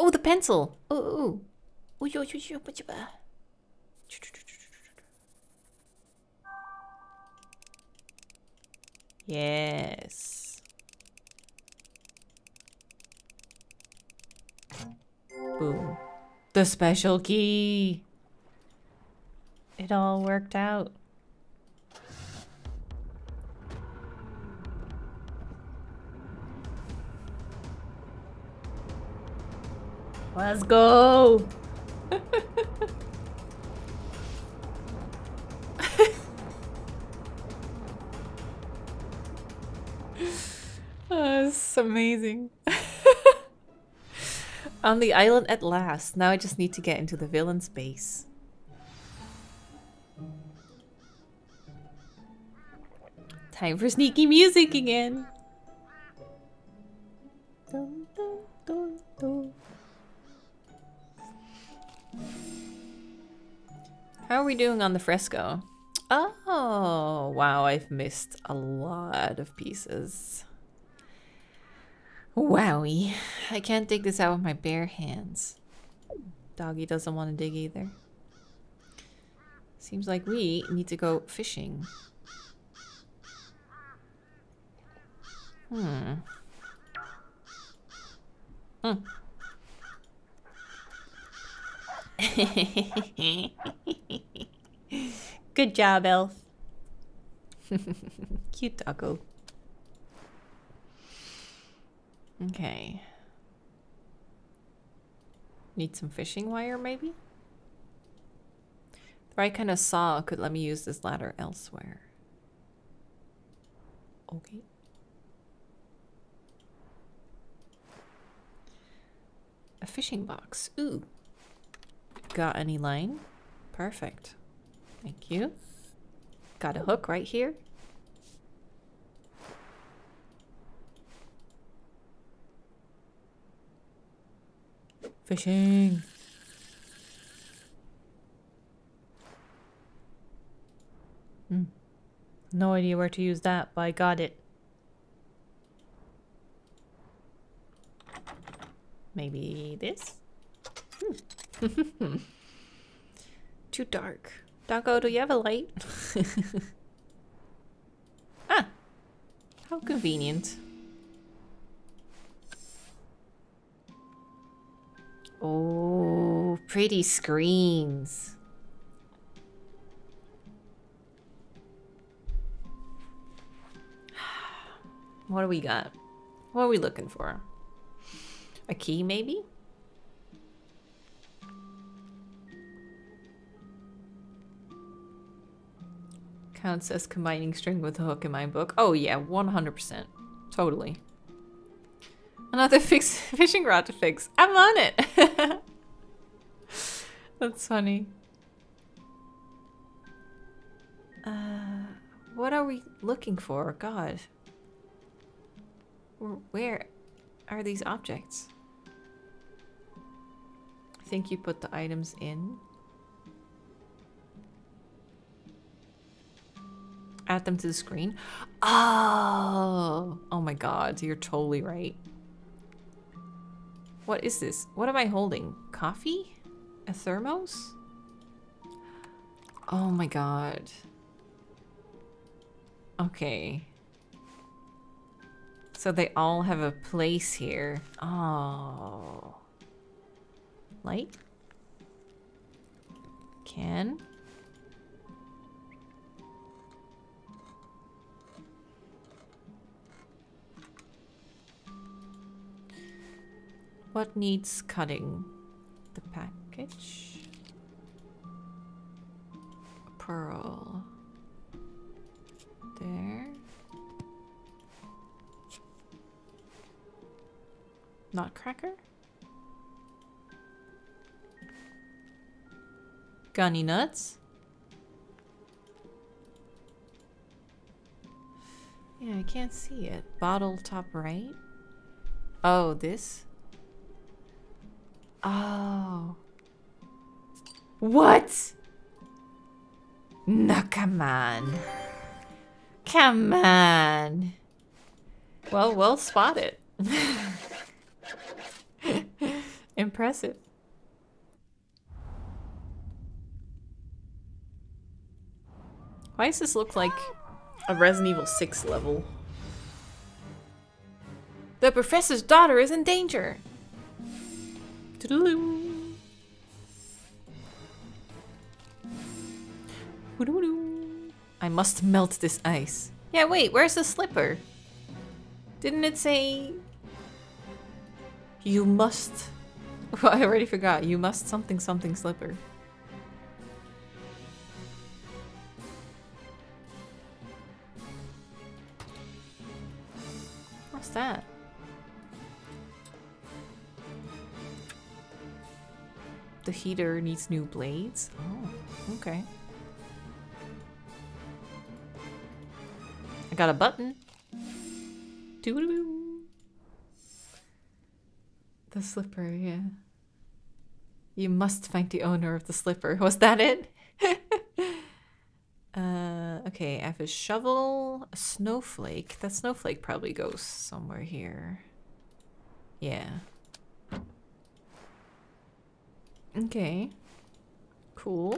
Oh, the pencil! Oh, oh, oh. Yes. Boom. The special key! It all worked out. Let's go! Oh, this is amazing. On the island at last. Now I just need to get into the villain's base. Time for sneaky music again. Dun, dun, dun, dun. How are we doing on the fresco? Oh, wow, I've missed a lot of pieces. Wowie. I can't dig this out with my bare hands. Doggy doesn't want to dig either. Seems like we need to go fishing. Hmm. Hmm. Good job, Elf. Cute doggo. Okay. Need some fishing wire, maybe? The right kind of saw could let me use this ladder elsewhere. Okay. A fishing box. Ooh. Got any line? Perfect. Thank you. Got a hook right here. Fishing. Mm. No idea where to use that, but I got it. Maybe this? Hmm. Too dark. Doggo, do you have a light? Ah! How convenient. Oh, pretty screens. What do we got? What are we looking for? A key, maybe? Counts as combining string with a hook in my book. Oh yeah, one hundred percent. Totally. Another fix fishing rod to fix. I'm on it! That's funny. Uh, what are we looking for? God. Where are these objects? I think you put the items in. Add them to the screen. Oh! Oh my god, you're totally right. What is this? What am I holding? Coffee? A thermos? Oh my god. Okay. So they all have a place here. Oh. Light? Can? What needs cutting? The package? A pearl. There. Nutcracker? Gunny nuts? Yeah, I can't see it. Bottle top right? Oh, this? Oh. What? No, come on. Come on. Well, well spotted. Impressive. Why does this look like a Resident Evil six level? The professor's daughter is in danger. I must melt this ice. Yeah, wait, where's the slipper? Didn't it say... You must... Well, I already forgot. You must something something slipper. What's that? The heater needs new blades. Oh, okay. I got a button. Doo-doo-doo. The slipper, yeah. You must find the owner of the slipper. Was that it? uh, okay, I have a shovel, a snowflake. That snowflake probably goes somewhere here. Yeah. Okay. Cool.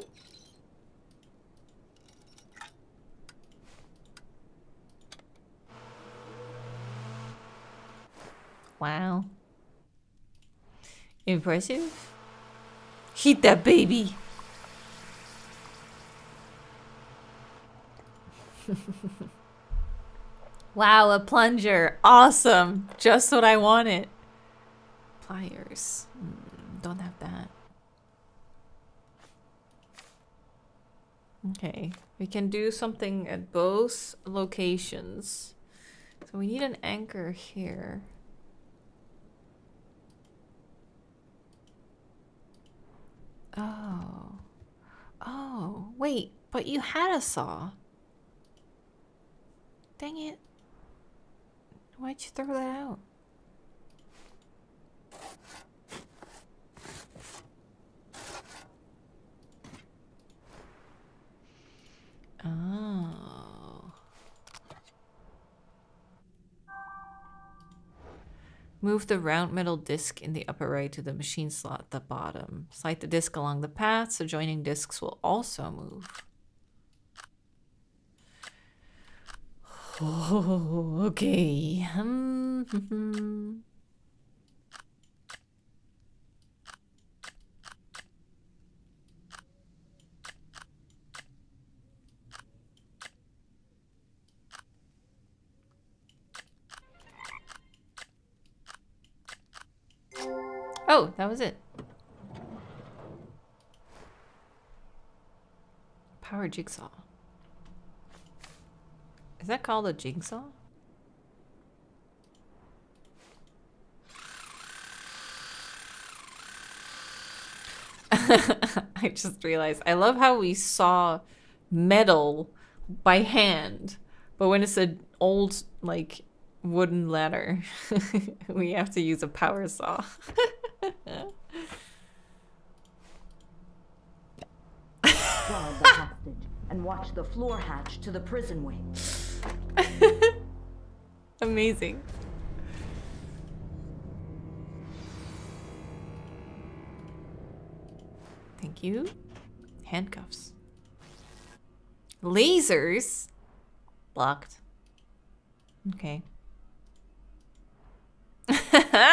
Wow. Impressive. Hit that baby. Wow, a plunger. Awesome. Just what I wanted. Pliers. Mm, don't have that. Okay. We can do something at both locations. So we need an anchor here. Oh. Oh, wait. But you had a saw. Dang it. Why'd you throw that out? Oh. Move the round metal disc in the upper right to the machine slot at the bottom. Slide the disc along the paths. Adjoining discs will also move. Oh, okay. Um, oh, that was it. Power jigsaw. Is that called a jigsaw? I just realized I love how we saw metal by hand, but when it's an old like wooden ladder, we have to use a power saw. Guard the hostage and watch the floor hatch to the prison wing. Amazing. Thank you. Handcuffs. Lasers? Blocked. Okay. The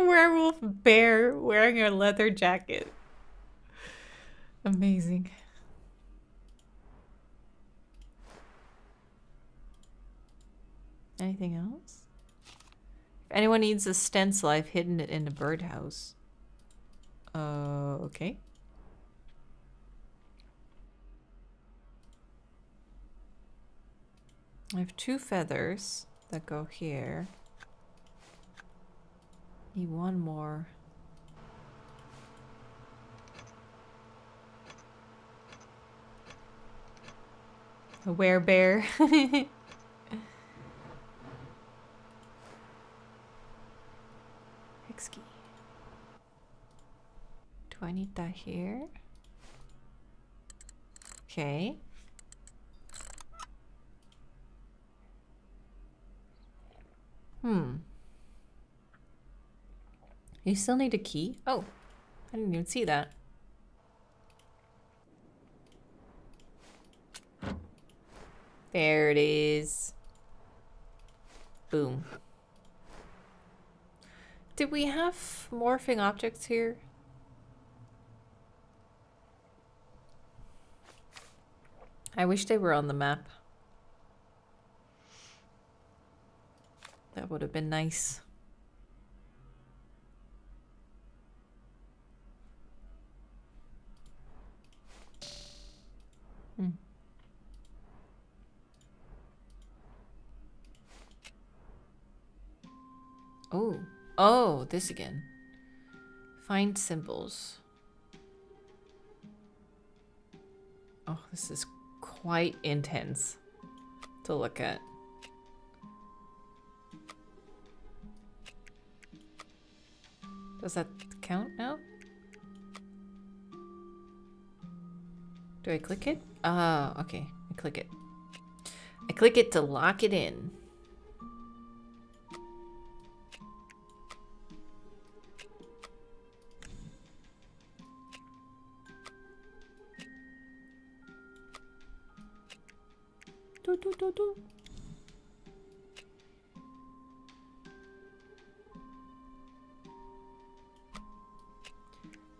werewolf bear wearing a leather jacket. Amazing. Anything else? If anyone needs a stencil, I've hidden it in the birdhouse. Uh, okay. I have two feathers that go here. Need one more. A werebear. Ski. Do I need that here? Okay. Hmm. You still need a key? Oh, I didn't even see that. There it is. Boom. Did we have morphing objects here? I wish they were on the map. That would have been nice. Hmm. Oh. Oh, this again. Find symbols. Oh, this is quite intense to look at. Does that count now? Do I click it? Ah, okay. I click it. I click it to lock it in. do, do, do, do.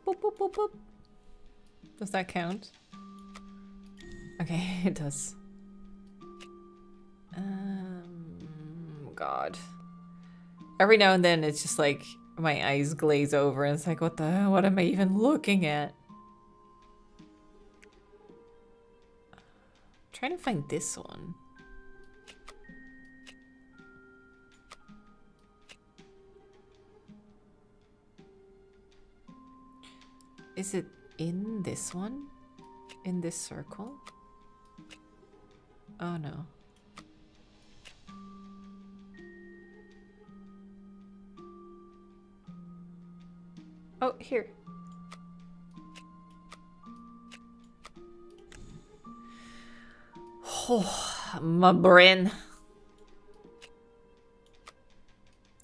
Boop, boop, boop, boop. Does that count? Okay, it does. Um, God. Every now and then it's just like my eyes glaze over and it's like, what the hell? What am I even looking at? I'm trying to find this one. Is it in this one? In this circle? Oh no. Oh, here. Oh, my brain.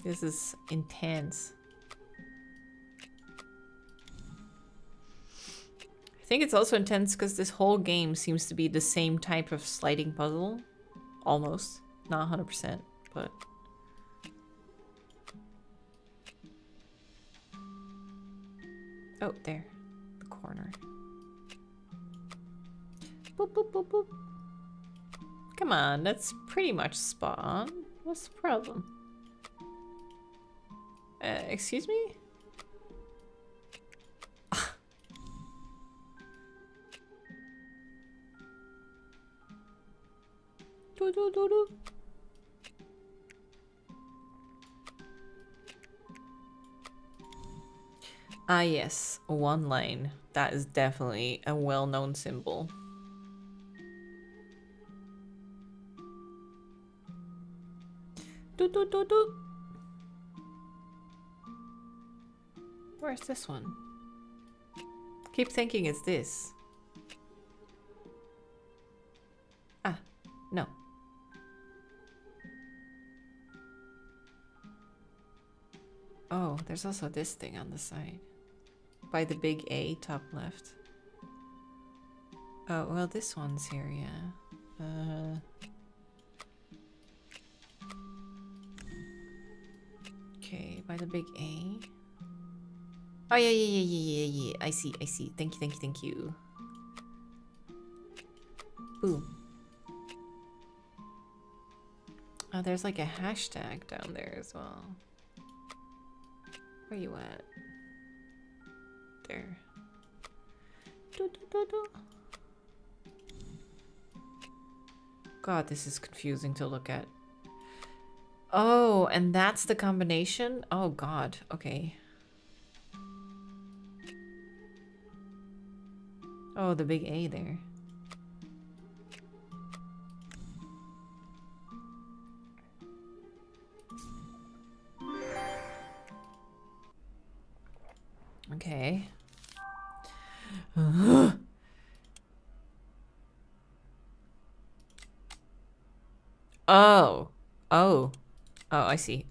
This is intense. I think it's also intense because this whole game seems to be the same type of sliding puzzle. Almost. Not one hundred percent, but... Oh, there. The corner. Boop, boop, boop, boop. Come on, that's pretty much spot on. What's the problem? Uh, excuse me? Do, do, do, do. Ah yes, one line. That is definitely a well-known symbol. Do do do do. Where's this one? Keep thinking it's this. Ah, no. Oh, there's also this thing on the side. By the big A, top left. Oh, well, this one's here, yeah. Uh... Okay, by the big A. Oh, yeah, yeah, yeah, yeah, yeah, yeah. I see, I see. Thank you, thank you, thank you. Boom. Oh, there's like a hashtag down there as well. Where you at? There. Do, do, do, do. God, this is confusing to look at. Oh, and that's the combination? Oh God, okay. Oh, the big A there. Okay. Uh-huh. Oh. Oh. Oh, I see.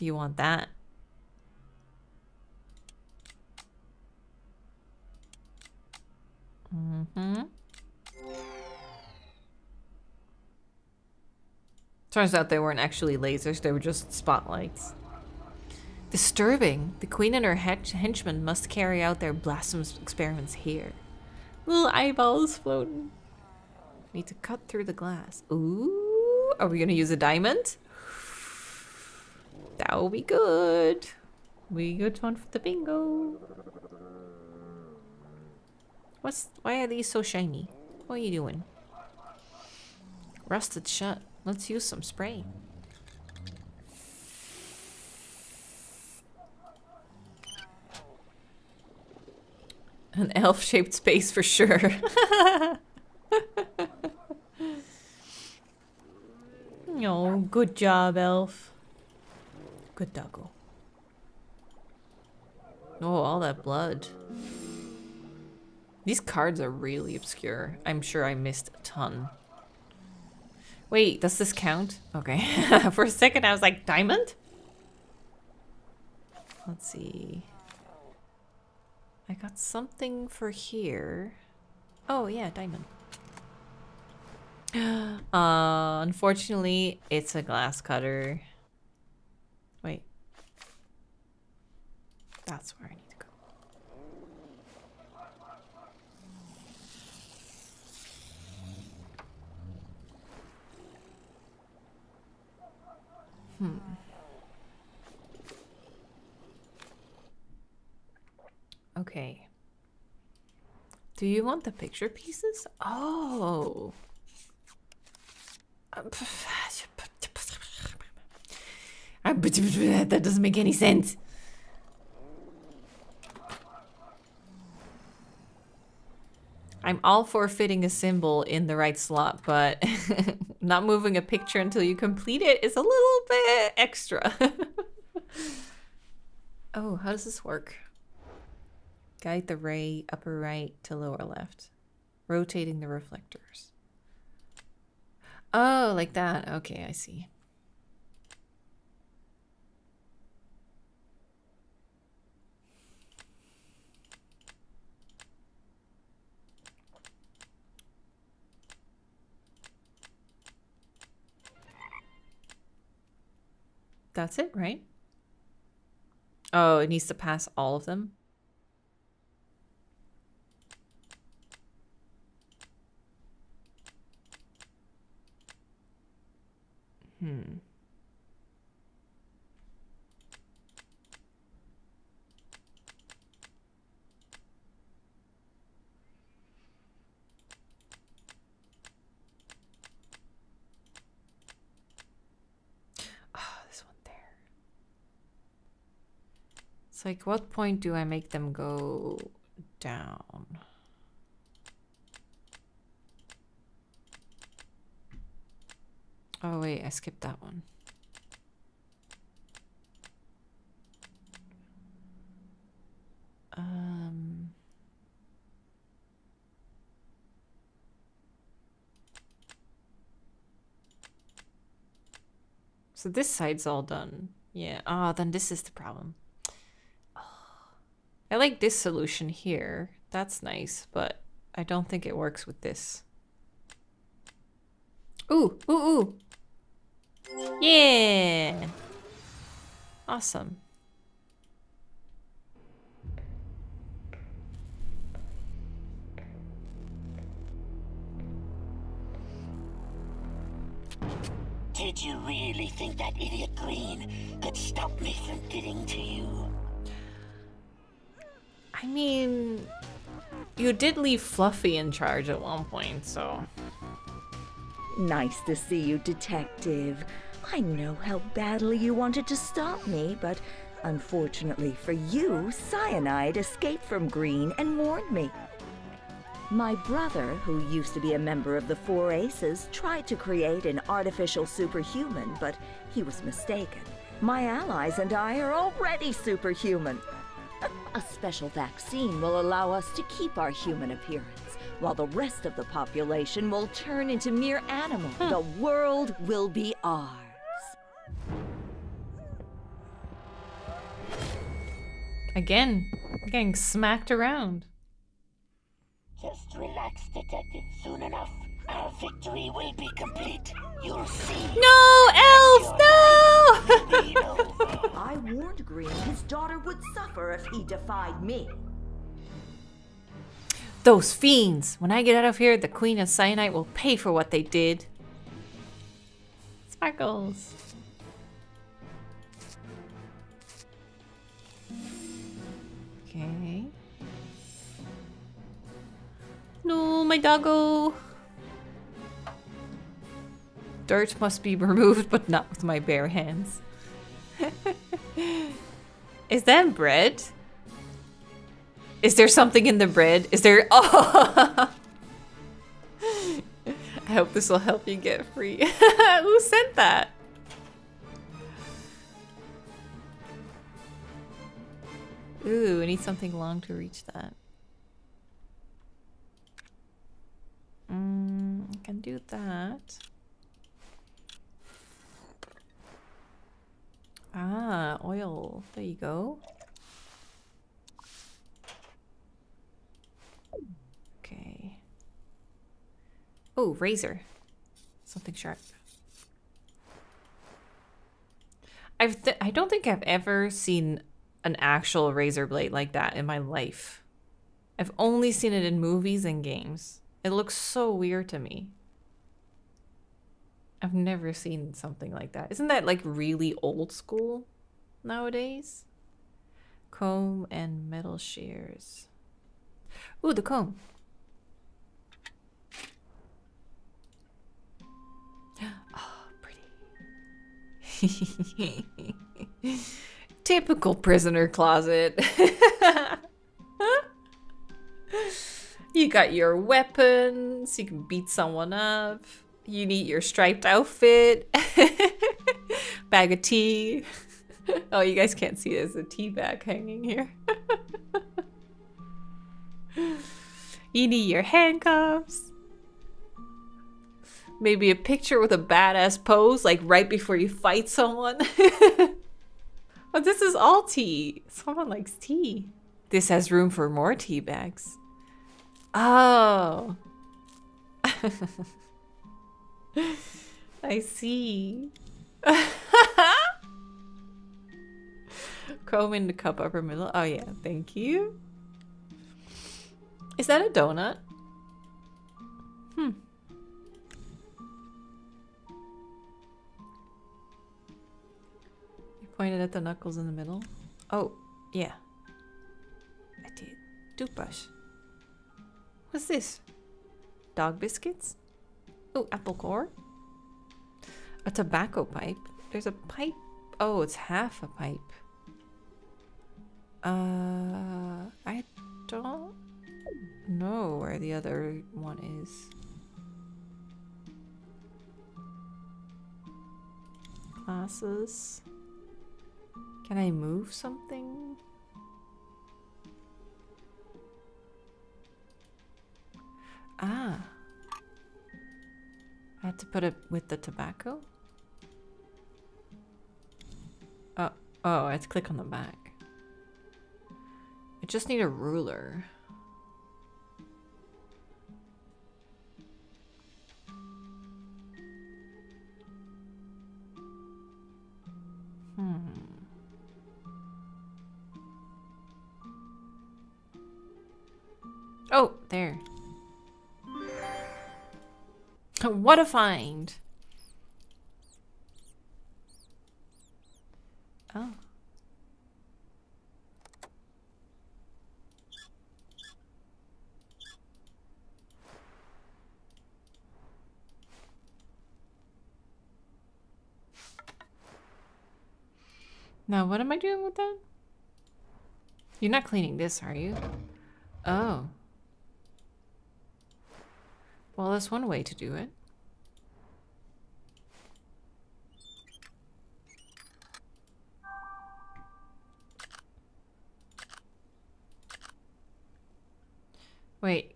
You want that? Mm-hmm. Turns out they weren't actually lasers, they were just spotlights. Disturbing. The queen and her henchmen must carry out their blasphemous experiments here. Little eyeballs floating. Need to cut through the glass. Ooh, are we gonna use a diamond? That will be good. We got one for the bingo. What's? Why are these so shiny? What are you doing? Rusted shut. Let's use some spray. An elf-shaped space for sure. Oh, good job, elf. Good doggo. Oh, all that blood. These cards are really obscure. I'm sure I missed a ton. Wait, does this count? Okay. For a second, I was like, diamond? Let's see. I got something for here. Oh yeah, diamond. Uh, unfortunately, it's a glass cutter. Wait. That's where I need to go. Hmm. Okay. Do you want the picture pieces? Oh. That doesn't make any sense. I'm all for fitting a symbol in the right slot, but not moving a picture until you complete it is a little bit extra. Oh, how does this work? Guide the ray upper right to lower left, rotating the reflectors. Oh, like that. Okay, I see. That's it, right? Oh, it needs to pass all of them. Hmm. Oh, this one there. It's like, what point do I make them go down? Oh wait, I skipped that one. Um, so this side's all done. Yeah, ah, oh, then this is the problem. Oh, I like this solution here. That's nice, but I don't think it works with this. Ooh, ooh, ooh. Yeah! Awesome. Did you really think that idiot Green could stop me from getting to you? I mean, you did leave Fluffy in charge at one point, so... Nice to see you, Detective. I know how badly you wanted to stop me, but unfortunately for you, Cyanide escaped from Green and warned me. My brother, who used to be a member of the Four Aces, tried to create an artificial superhuman, but he was mistaken. My allies and I are already superhuman. A special vaccine will allow us to keep our human appearance, while the rest of the population will turn into mere animals. Huh. The world will be ours. Again, getting smacked around. Just relax, Detective. Soon enough, our victory will be complete. You'll see. No, elves, no! I warned Green his daughter would suffer if he defied me. Those fiends! When I get out of here, the Queen of Cyanide will pay for what they did. Sparkles. Okay. No, my doggo. Dirt must be removed, but not with my bare hands. Is that bread? Is there something in the bread? Is there... Oh! I hope this will help you get free. Who sent that? Ooh, I need something long to reach that. Mm, I can do that. Ah, oil. There you go. Okay. Oh, razor. Something sharp. I've th I don't think I've ever seen an actual razor blade like that in my life. I've only seen it in movies and games. It looks so weird to me. I've never seen something like that. Isn't that like really old school nowadays? Comb and metal shears. Ooh, the comb. Oh, pretty. Typical prisoner closet. You got your weapons. You can beat someone up. You need your striped outfit. Bag of tea. Oh, you guys can't see. There's a tea bag hanging here. You need your handcuffs. Maybe a picture with a badass pose, like right before you fight someone. Oh, this is all tea. Someone likes tea. This has room for more tea bags. Oh. I see. Comb in the cup upper middle. Oh yeah, thank you. Is that a donut? Hmm. You pointed at the knuckles in the middle. Oh, yeah. I did. Toothbrush. What's this? Dog biscuits? Oh, apple core. A tobacco pipe. There's a pipe. Oh, it's half a pipe. Uh, I don't know where the other one is. Glasses. Can I move something? Ah. I had to put it with the tobacco. Oh, oh, I had to click on the back. I just need a ruler. Hmm. Oh, there. What a find! Oh. Now, what am I doing with that? You're not cleaning this, are you? Oh. Well, that's one way to do it. Wait.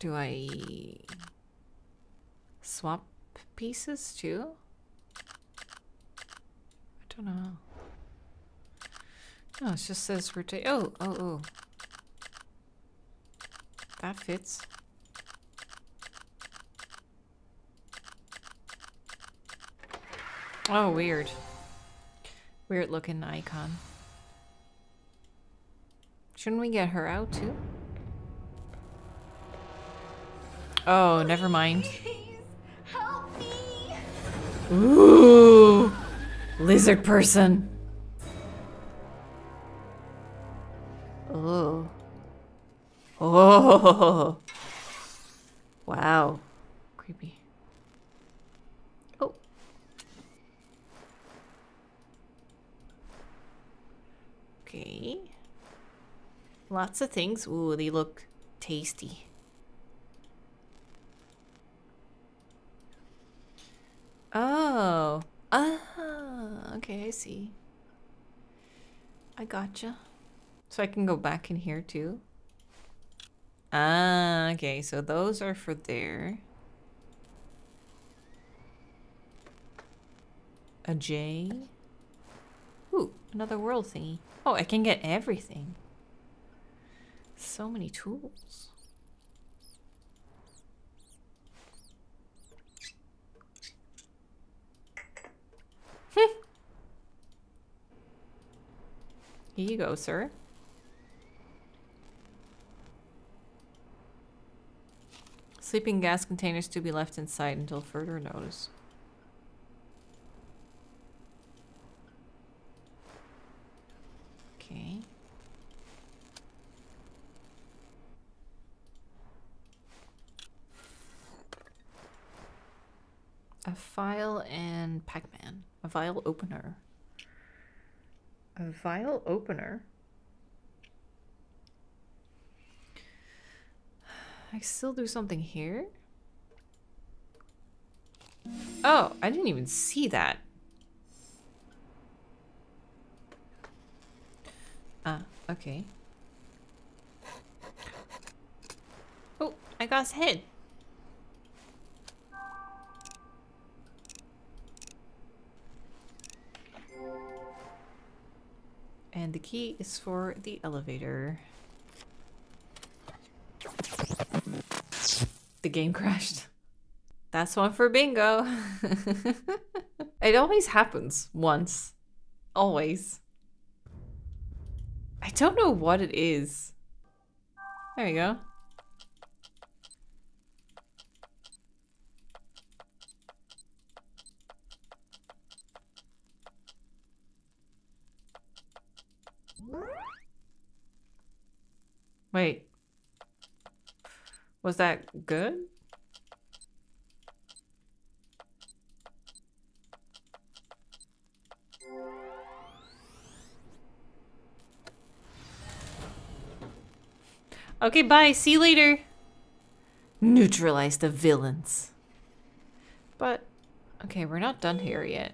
Do I swap pieces too? I don't know. No, it just says rotate. Oh, oh, oh. That fits. Oh, weird. Weird looking icon. Shouldn't we get her out too? Oh, never mind. Please, help me. Ooh. Lizard person. Oh. Oh. Wow. Creepy. Oh. Okay. Lots of things. Ooh, they look tasty. Oh. Ah, okay, I see. I gotcha. So I can go back in here too. Ah, okay, so those are for there. A J. Ooh, another world thingy. Oh, I can get everything. So many tools. Here you go, sir. Sleeping gas containers to be left inside until further notice. Okay. A file and Pac-Man. A vial opener. A vial opener? I still do something here? Oh, I didn't even see that. Ah, okay. Oh, I got his head. And the key is for the elevator. The game crashed. That's one for bingo. It always happens once. Always. I don't know what it is. There you go. Wait. Was that good? Okay, bye. See you later. Neutralize the villains. But, okay, we're not done here yet.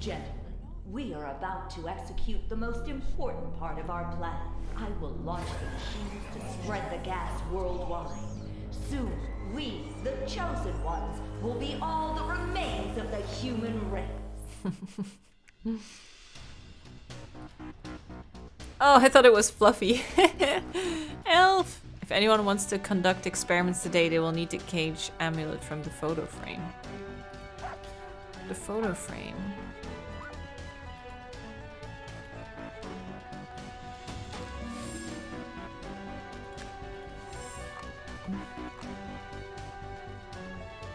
Gentlemen, we are about to execute the most important part of our plan. I will launch the machines to spread the gas worldwide. Soon, we, the chosen ones, will be all that remains of the human race. Oh, I thought it was Fluffy. Elf! If anyone wants to conduct experiments today, they will need the cage amulet from the photo frame. The photo frame.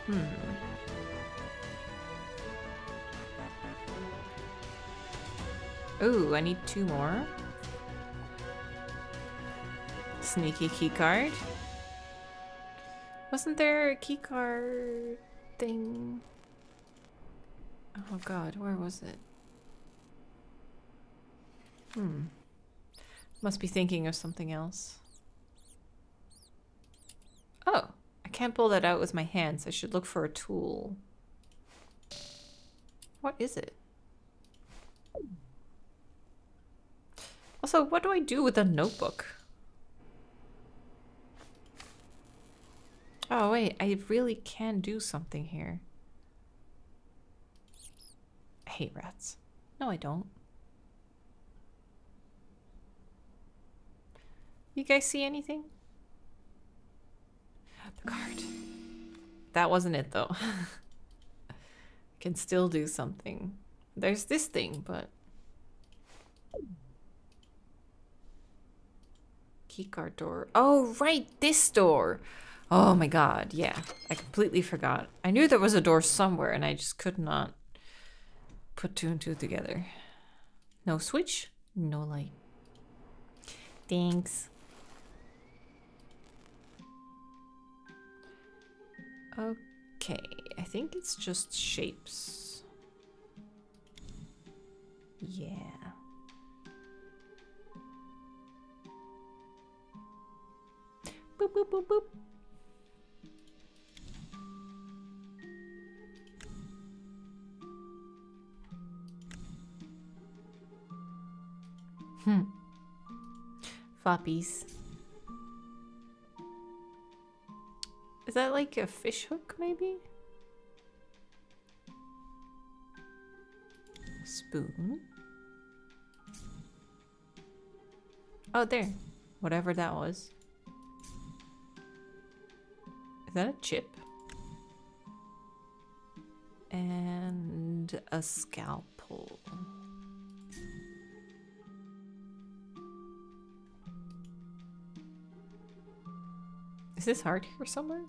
Hmm. Ooh, I need two more. Sneaky keycard. Wasn't there a keycard thing? Oh god, where was it? Hmm. Must be thinking of something else. Oh. Can't pull that out with my hands. I should look for a tool. What is it? Also, what do I do with a notebook? Oh wait, I really can do something here. I hate rats. No, I don't. You guys see anything? The card. That wasn't it though. I can still do something. There's this thing, but... Keycard door. Oh, right! This door! Oh my god, yeah. I completely forgot. I knew there was a door somewhere and I just could not put two and two together. No switch, no light. Thanks. Okay, I think it's just shapes. Yeah. Boop, boop, boop, boop. Hmm. Floppies. Is that like a fish hook, maybe? Spoon. Oh, there. Whatever that was. Is that a chip? and a scalpel. Is this heart here somewhere?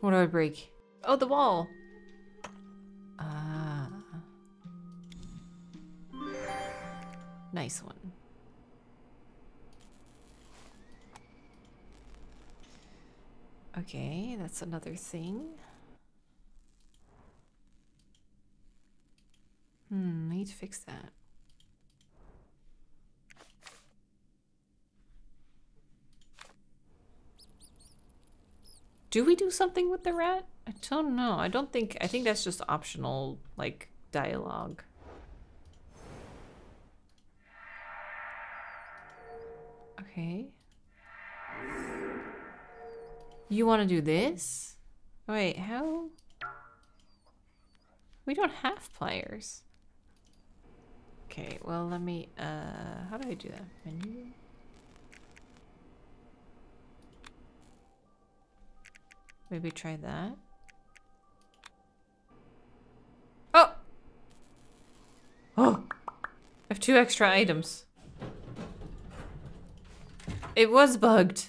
What do I break? Oh, the wall! Ah. Nice one. Okay, that's another thing. Hmm, I need to fix that. Do we do something with the rat? I don't know. I don't think... I think that's just optional, like, dialogue. Okay. You want to do this? Wait, how? We don't have pliers. Okay, well, let me... Uh, how do I do that? Menu? Maybe try that. Oh! Oh! I have two extra items. It was bugged.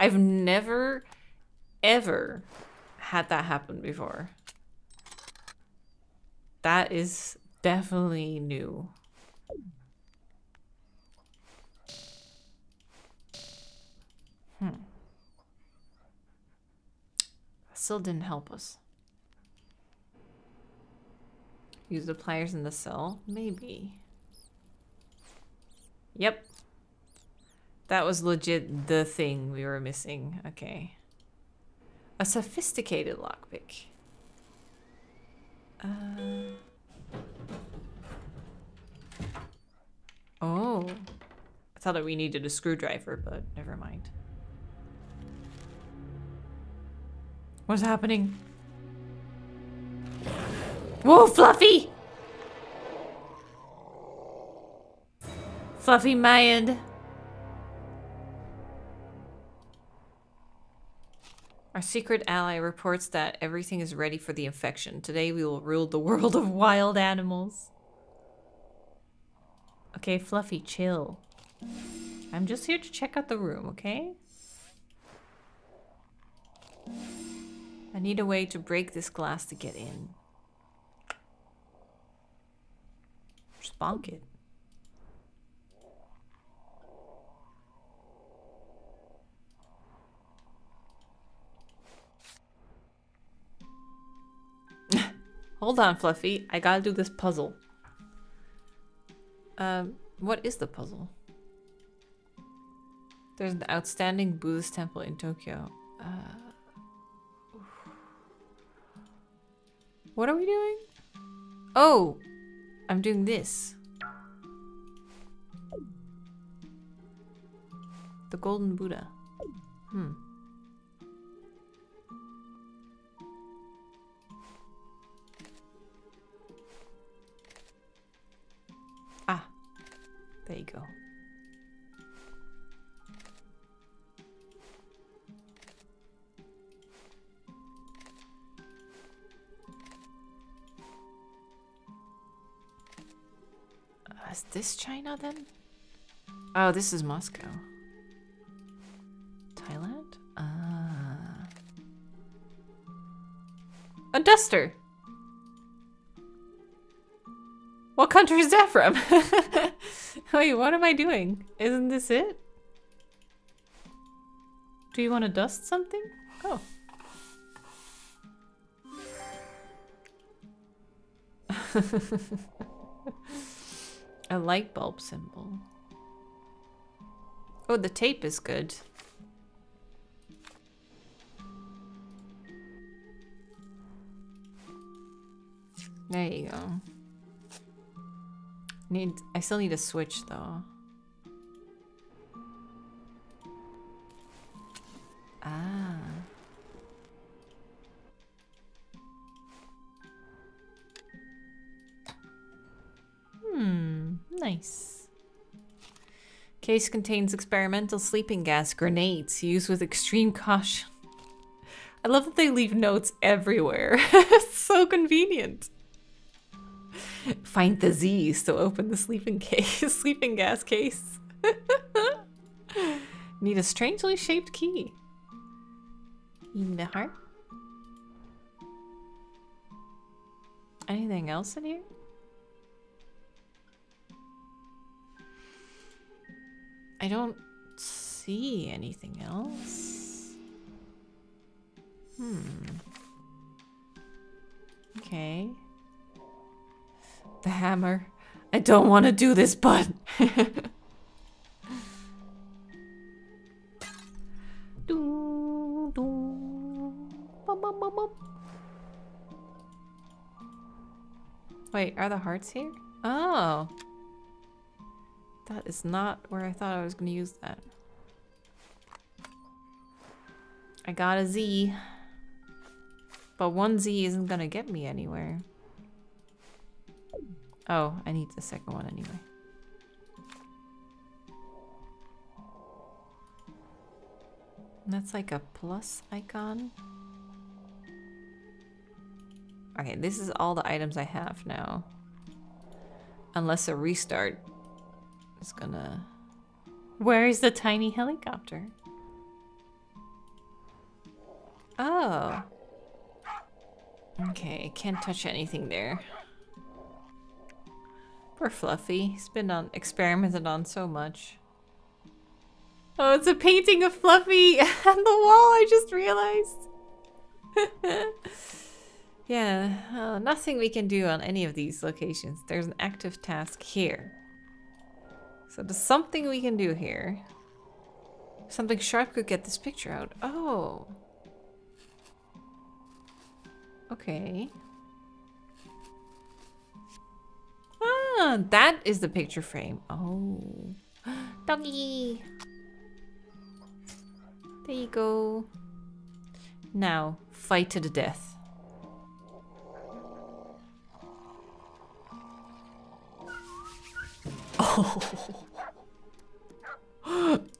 I've never, ever had that happen before. That is definitely new. Hmm. Still didn't help us. Use the pliers in the cell? Maybe. Yep. That was legit the thing we were missing. Okay. A sophisticated lockpick. Uh... Oh. I thought that we needed a screwdriver, but never mind. What's happening? Whoa, Fluffy! Fluffy Mayad. Our secret ally reports that everything is ready for the infection. Today we will rule the world of wild animals. Okay, Fluffy, chill. I'm just here to check out the room, okay? I need a way to break this glass to get in. Just bonk it. Hold on, Fluffy. I gotta do this puzzle. Um, what is the puzzle? There's an outstanding Buddhist temple in Tokyo. Uh... What are we doing? Oh! I'm doing this. The Golden Buddha. Hmm. Ah. There you go. Is this China then? Oh, this is Moscow. Thailand? Ah. A duster! What country is that from? Wait, what am I doing? Isn't this it? Do you want to dust something? Oh. A light bulb symbol. Oh, the tape is good. There you go. Need, I still need a switch though. Ah. Hmm, nice. Case contains experimental sleeping gas grenades used with extreme caution. I love that they leave notes everywhere. It's so convenient. Find the Z's to open the sleeping case, sleeping gas case. Need a strangely shaped key. Need a heart. Anything else in here? I don't see anything else. Hmm. Okay. The hammer. I don't want to do this, but... Wait, are the hearts here? Oh! That is not where I thought I was gonna use that. I got a Z. But one Z isn't gonna get me anywhere. Oh, I need the second one anyway. And that's like a plus icon. Okay, this is all the items I have now. Unless a restart is gonna... Where is the tiny helicopter? Oh. Okay, can't touch anything there. Poor Fluffy. He's been on experimented on so much. Oh, it's a painting of Fluffy on the wall, I just realized. Yeah, oh, nothing we can do on any of these locations. There's an active task here. So there's something we can do here. Something sharp could get this picture out. Oh. Okay. Ah, that is the picture frame. Oh. Doggy. There you go. Now, fight to the death. Oh.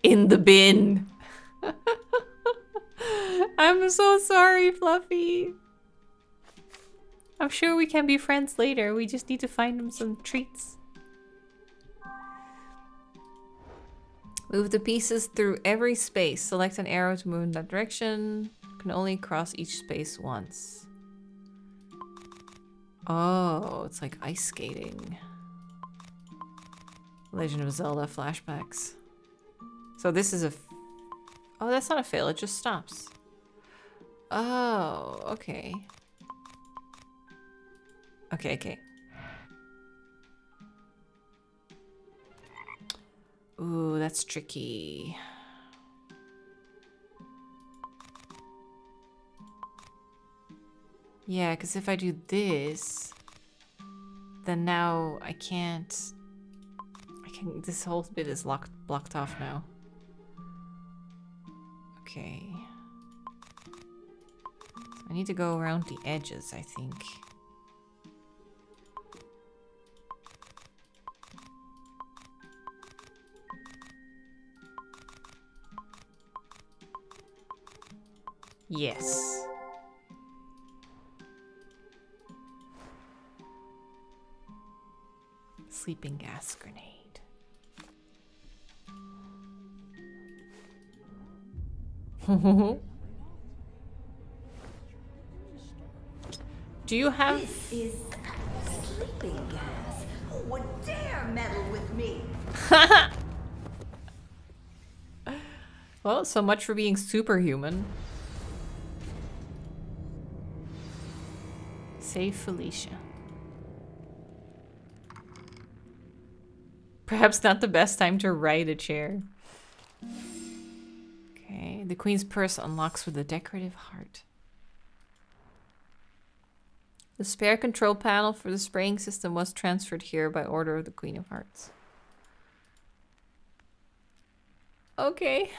In the bin. I'm so sorry, Fluffy. I'm sure we can be friends later. We just need to find him some treats. Move the pieces through every space. Select an arrow to move in that direction. You can only cross each space once. Oh, it's like ice skating. Legend of Zelda flashbacks. So this is a... F oh, that's not a fail. It just stops. Oh, okay. Okay, okay. Ooh, that's tricky. Yeah, because if I do this... Then now I can't... This whole bit is locked, blocked off now. Okay. So I need to go around the edges, I think. Yes. Sleeping gas grenade. Do you have... This is sleeping gas. Who would dare meddle with me? Well, so much for being superhuman. Save Felicia. Perhaps not the best time to ride a chair. Okay, the Queen's purse unlocks with a decorative heart. The spare control panel for the spraying system was transferred here by order of the Queen of Hearts. Okay.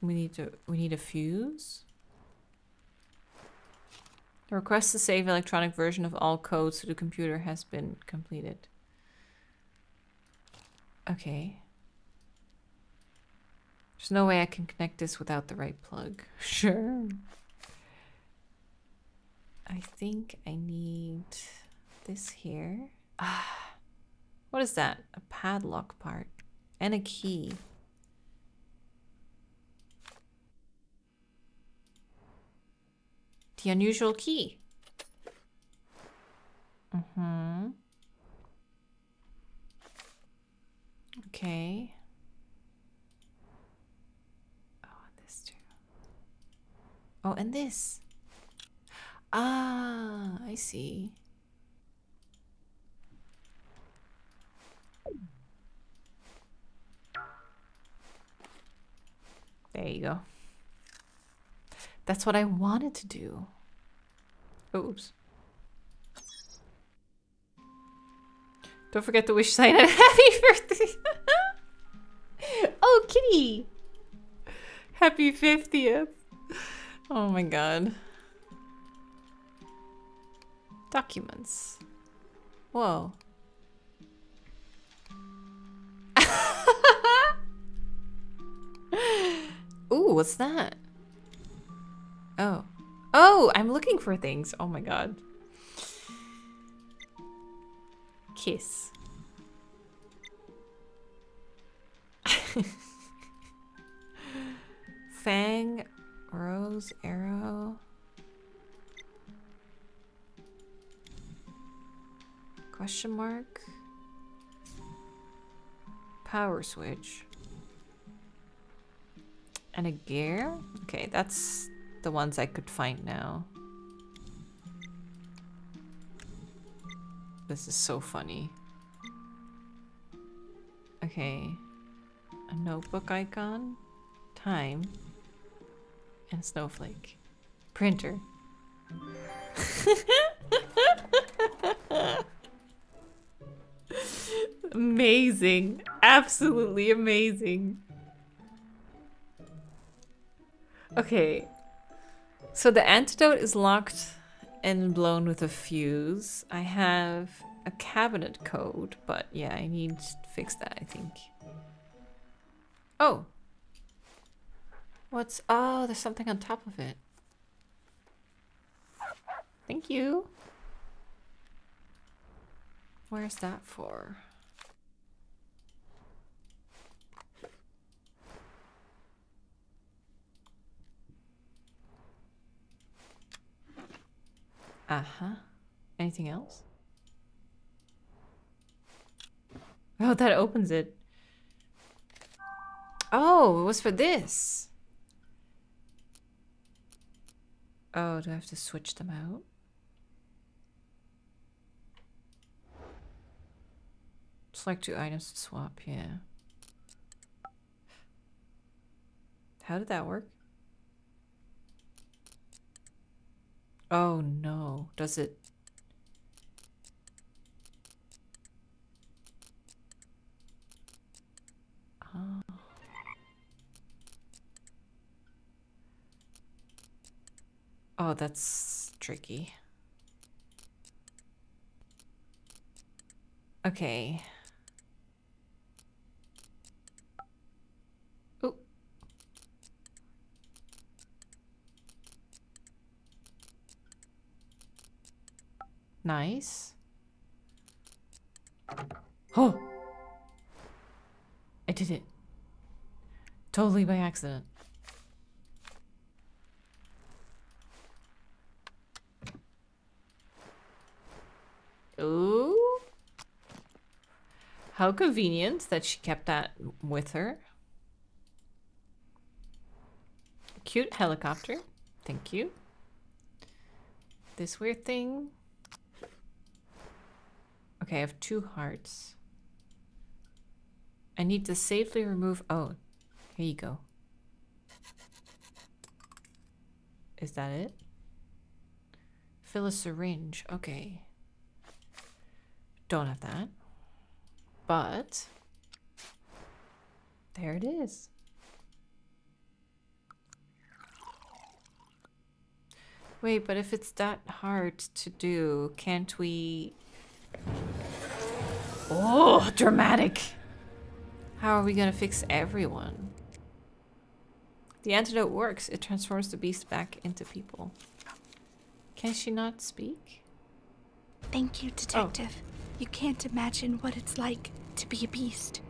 We need to we need a fuse. The request to save electronic version of all codes to the computer has been completed. Okay. There's no way I can connect this without the right plug. Sure. I think I need this here. Ah, what is that? A padlock part and a key. The unusual key. Mm-hmm. Okay. Oh, and this too. Oh, and this. Ah, I see. There you go. That's what I wanted to do. Oops. Don't forget to wish Cyanide happy birthday. Oh, kitty. Happy fiftieth. Oh my god. Documents. Whoa. Ooh, what's that? Oh. Oh, I'm looking for things. Oh my god. Kiss. Fang, rose, arrow. Question mark. Power switch. And a gear? Okay, that's the ones I could find now. This is so funny. Okay. A notebook icon. Time. And snowflake. Printer. Amazing. Absolutely amazing. Okay. So the antidote is locked and blown with a fuse. I have a cabinet code, but yeah, I need to fix that, I think. Oh. What's... Oh, there's something on top of it. Thank you. Where's that for? Uh-huh. Anything else? Oh, that opens it. Oh, it was for this. Oh, do I have to switch them out? Select two items to swap, yeah. How did that work? Oh no, does it? Oh. Oh, that's tricky. Okay. Nice. Oh! I did it. Totally by accident. Ooh. How convenient that she kept that with her. Cute helicopter. Thank you. This weird thing. Okay, I have two hearts. I need to safely remove... Oh, here you go. Is that it? Fill a syringe. Okay. Don't have that. But... There it is. Wait, but if it's that hard to do, can't we... Oh, dramatic! How are we gonna fix everyone? The antidote works. It transforms the beast back into people. Can she not speak? Thank you, Detective. Oh. You can't imagine what it's like to be a beast.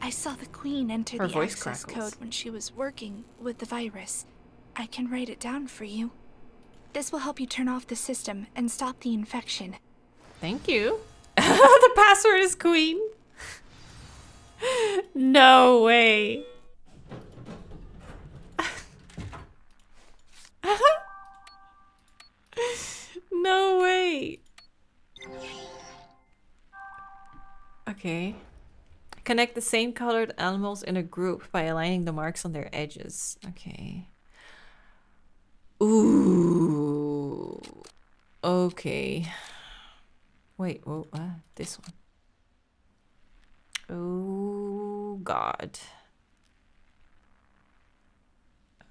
I saw the Queen enter Her the access code when she was working with the virus. I can write it down for you. This will help you turn off the system and stop the infection. Thank you. The password is Queen. No way. No way. Okay. Connect the same colored animals in a group by aligning the marks on their edges. Okay. Ooh. Okay. Wait, oh, uh, this one. Oh, God.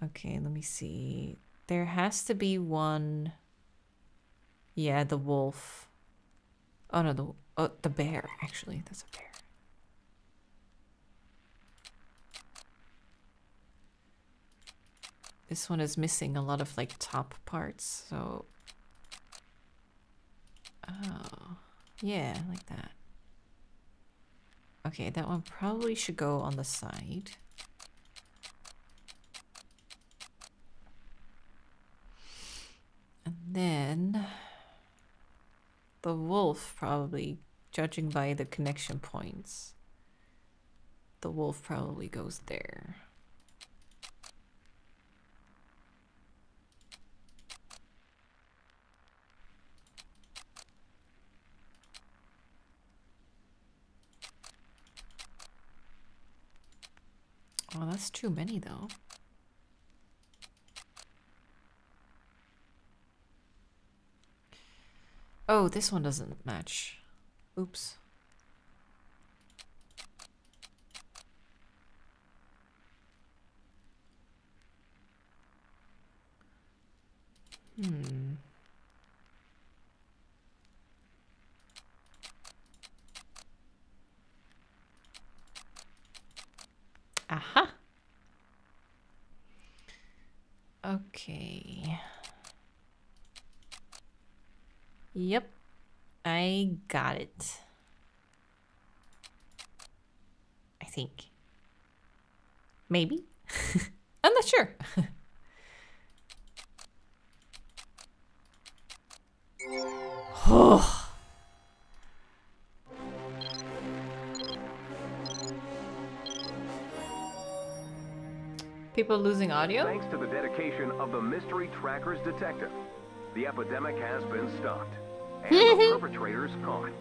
Okay, let me see. There has to be one. Yeah, the wolf. Oh, no, the, oh, the bear, actually. That's a bear. This one is missing a lot of, like, top parts, so... Oh, yeah, like that. Okay, that one probably should go on the side. And then... The wolf probably, judging by the connection points, the wolf probably goes there. Well, that's too many, though. Oh, this one doesn't match. Oops. Hmm. Aha. Okay. Yep, I got it. I think. Maybe? I'm not sure. Oh. People losing audio? Thanks to the dedication of the Mystery Trackers detective, the epidemic has been stopped. And the perpetrator's gone.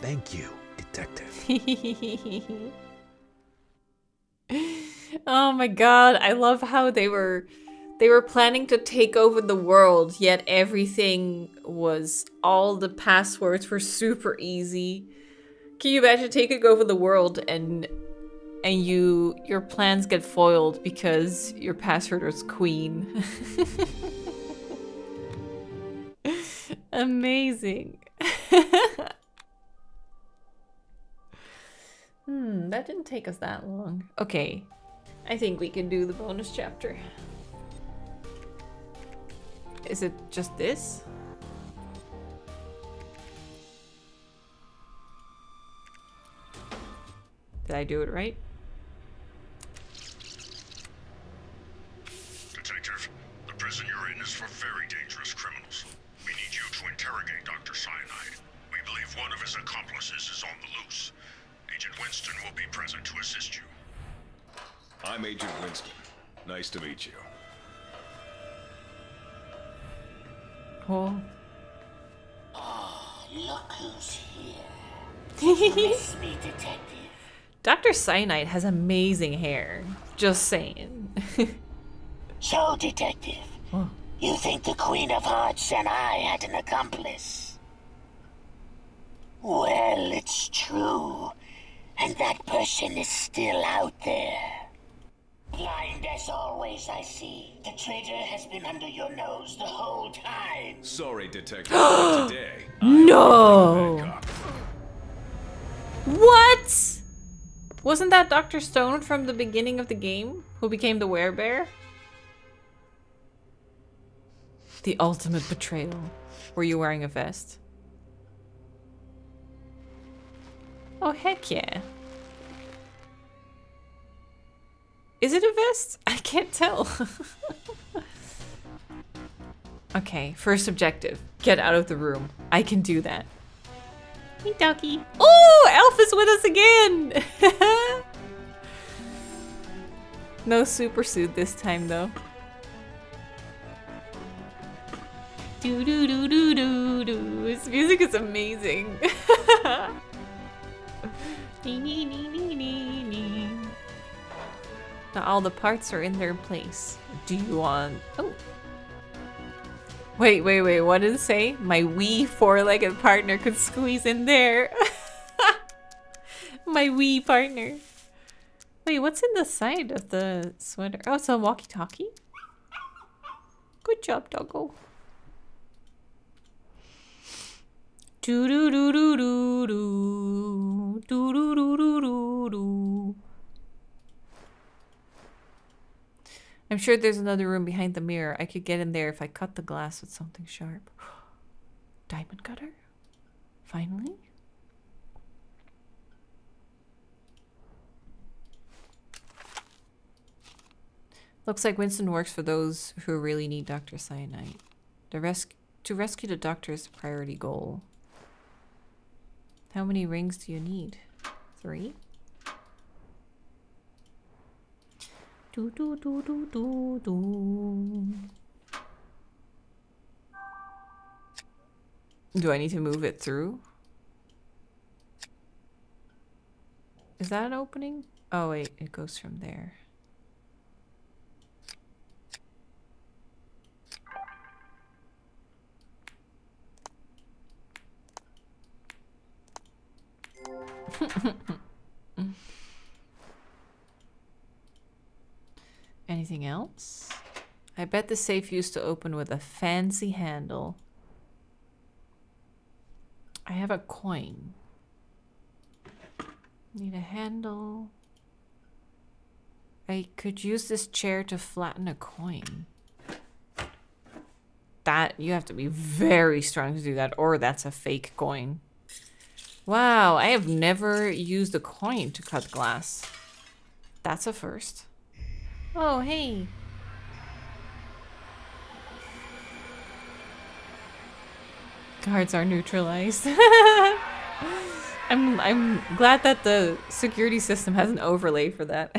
Thank you, Detective. Oh my God, I love how they were they were planning to take over the world, yet everything was all the passwords were super easy. Can you imagine taking over the world and and you your plans get foiled because your password is Queen? Amazing. Hmm, that didn't take us that long. Okay, I think we can do the bonus chapter. Is it just this? Did I do it right? Detective, the prison you're in is for very dangerous criminals. We need you to interrogate Doctor Cyanide. We believe one of his accomplices is on the loose. Agent Winston will be present to assist you. I'm Agent Winston. Nice to meet you. Oh. Ah, look who's here. Miss me, Detective. Doctor Cyanide has amazing hair. Just saying. So, Detective, oh. You think the Queen of Hearts and I had an accomplice? Well, it's true. and that person is still out there. Blind as always, I see. The traitor has been under your nose the whole time. Sorry, Detective. Today. No. What? Wasn't that Doctor Stone from the beginning of the game who became the werebear? The ultimate betrayal. Were you wearing a vest? Oh, heck yeah. Is it a vest? I can't tell. Okay, first objective. Get out of the room. I can do that. Hey, doggy. Oh, Elf is with us again! No super suit this time, though. Do do do do do do. This music is amazing. Now all the parts are in their place. Do you want? Oh. Wait, wait, wait. What did it say? My wee four-legged partner could squeeze in there. My wee partner. Wait, what's in the side of the sweater? Oh, it's a walkie-talkie. Good job, doggo. Do do do do do do do do do do do do. I'm sure there's another room behind the mirror. I could get in there if I cut the glass with something sharp. Diamond cutter? Finally? Looks like Winston works for those who really need Doctor Cyanide. The rescue to rescue the doctor is a priority goal. How many rings do you need? Three? Do do do do do do. Do I need to move it through? Is that an opening? Oh wait, it goes from there. Anything else? I bet the safe used to open with a fancy handle. I have a coin. Need a handle. I could use this chair to flatten a coin. That, you have to be very strong to do that, or that's a fake coin. Wow, I have never used a coin to cut glass. That's a first. Oh, hey. Guards are neutralized. I'm, I'm glad that the security system has an overlay for that.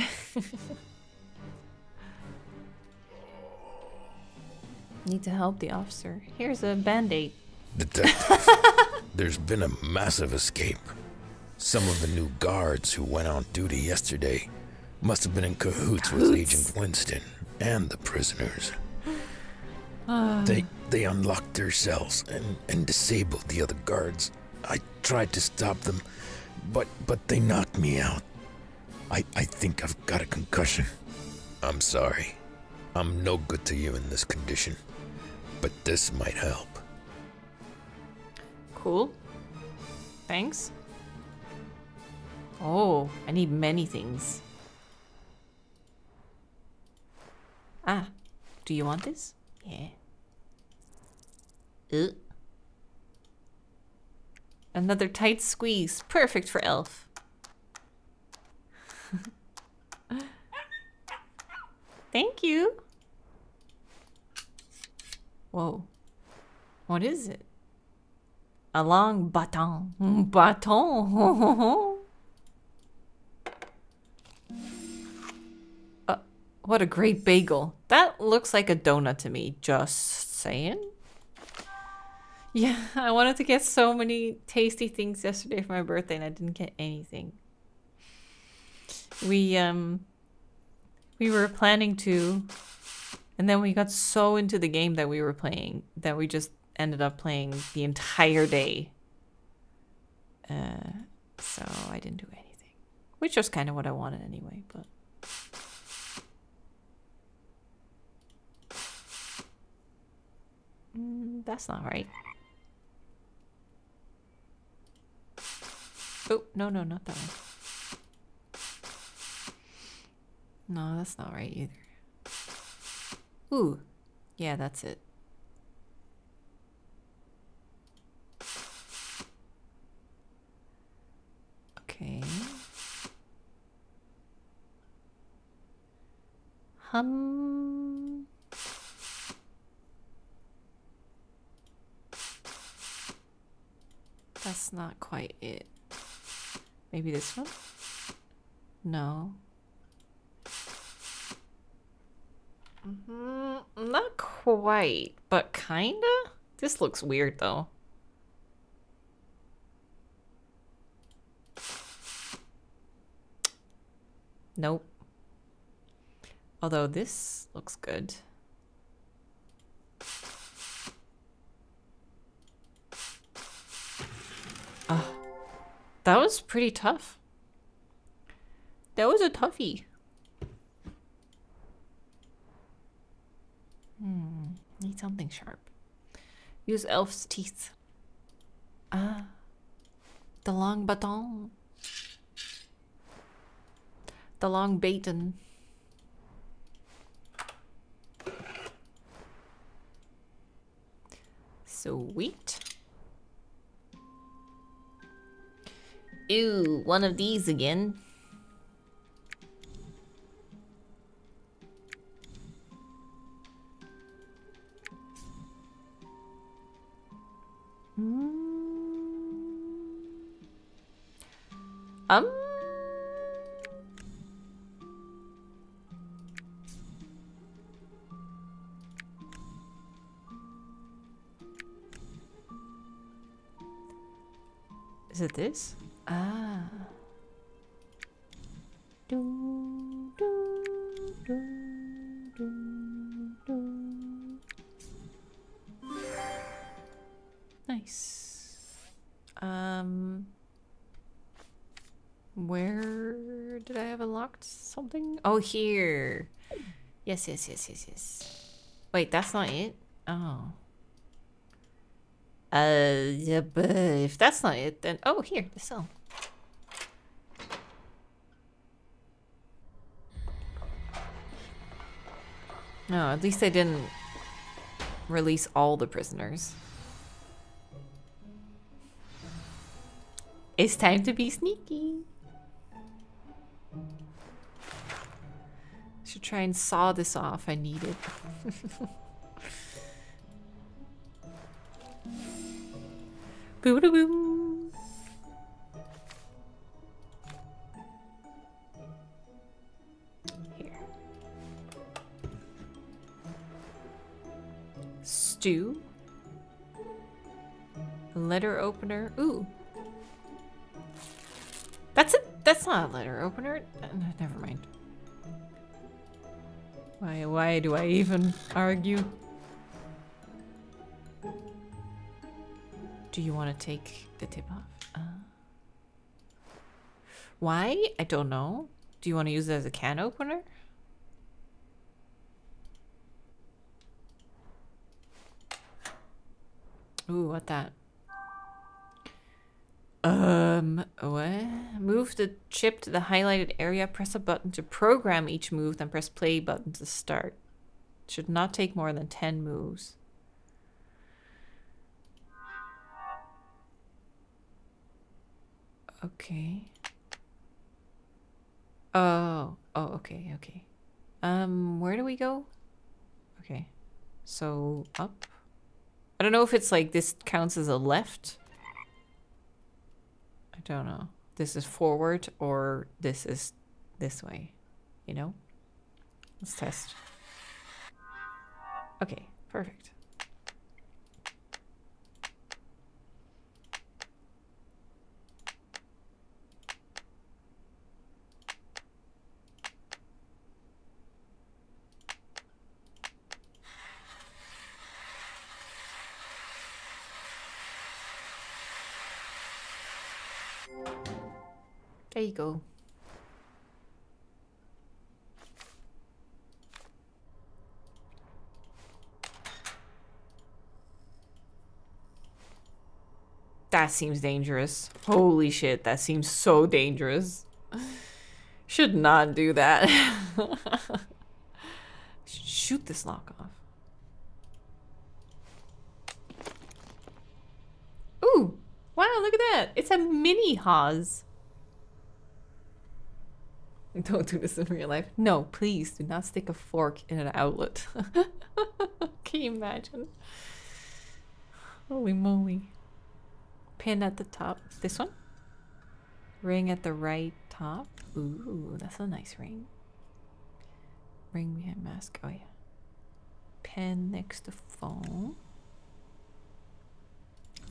Need to help the officer. Here's a band-aid. Detective, there's been a massive escape. Some of the new guards who went on duty yesterday must have been in cahoots, cahoots. with Agent Winston and the prisoners. Uh. They they unlocked their cells and, and disabled the other guards. I tried to stop them, but but they knocked me out. I, I think I've got a concussion. I'm sorry. I'm no good to you in this condition, but this might help. Cool. Thanks. Oh, I need many things. Ah, do you want this? Yeah. Uh. Another tight squeeze. Perfect for Elf. Thank you. Whoa. What is it? A long baton. Baton. uh, what a great bagel. That looks like a donut to me. Just saying. Yeah, I wanted to get so many tasty things yesterday for my birthday and I didn't get anything. We, um, we were planning to, and then we got so into the game that we were playing that we just ended up playing the entire day. Uh, so I didn't do anything. Which was kind of what I wanted anyway, but... Mm, that's not right. Oh, no, no, not that one. No, that's not right either. Ooh. Yeah, that's it. Okay. Hum. That's not quite it. Maybe this one? No. Mm-hmm. Not quite, but kinda? This looks weird though. Nope. Although this looks good. Ah, uh, that was pretty tough. That was a toughie. Hmm, need something sharp. Use elf's teeth. Ah, the long baton. The long baton. Sweet. Ew, one of these again. Mm. Um. Is it this? Ah. Dun, dun, dun, dun, dun. Nice. Um. Where did I have unlocked something? Oh, here. Yes, yes, yes, yes, yes. Wait, that's not it? Oh. Uh, yeah, but if that's not it, then... Oh, here, the cell. No, at least they didn't release all the prisoners. It's time to be sneaky. Should try and saw this off. I need it. Boo doo boom. Here. Stew. Letter opener. Ooh. That's it. That's not a letter opener. Uh, never mind. Why? Why do I even argue? Do you want to take the tip off? Uh, why? I don't know. Do you want to use it as a can opener? Ooh, what that? Um, what? Move the chip to the highlighted area. Press a button to program each move, then press play button to start. Should not take more than ten moves. Okay. Oh, oh, okay, okay. Um, where do we go? Okay. So, up. I don't know if it's like this counts as a left. I don't know. This is forward or this is this way, you know? Let's test. Okay, perfect. There you go. That seems dangerous. Holy shit, that seems so dangerous. Should not do that. Shoot this lock off. Ooh, wow, look at that. It's a mini Haas. Don't do this in real life. No, please do not stick a fork in an outlet. Can you imagine? Holy moly. Pin at the top. This one? Ring at the right top. Ooh, that's a nice ring. Ring behind mask. Oh, yeah. Pen next to phone.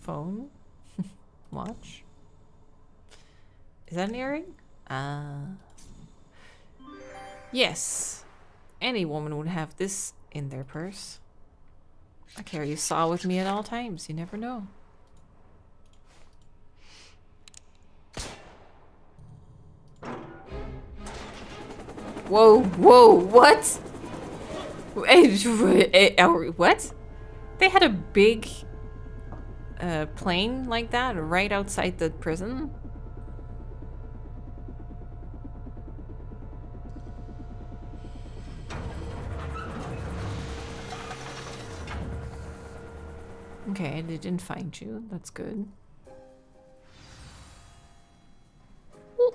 Phone. Watch. Is that an earring? Ah. Uh, yes. Any woman would have this in their purse. I carry a saw with me at all times. You never know. Whoa, whoa, what? What? They had a big uh, plane like that right outside the prison? Okay, they didn't find you. That's good. Ooh,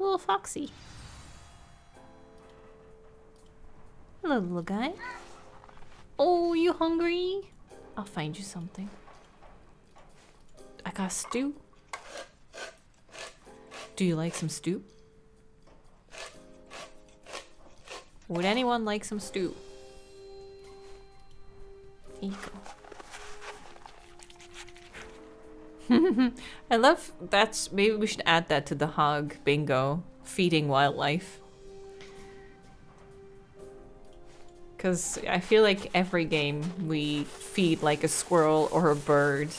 little foxy. Hello, little guy. Oh, you hungry? I'll find you something. I got stew. Do you like some stew? Would anyone like some stew? Here you go. I love that's maybe we should add that to the hog bingo. Feeding wildlife. Because I feel like every game we feed like a squirrel or a bird.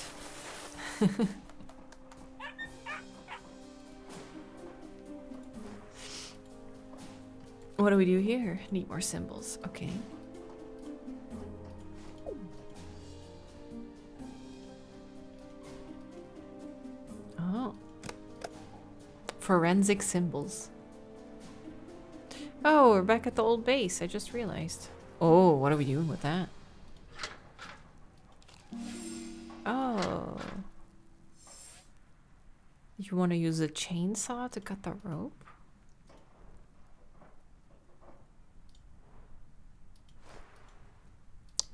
What do we do here? Need more symbols. Okay. Oh. Forensic symbols. Oh, we're back at the old base. I just realized. Oh, what are we doing with that? Oh. You want to use a chainsaw to cut the rope?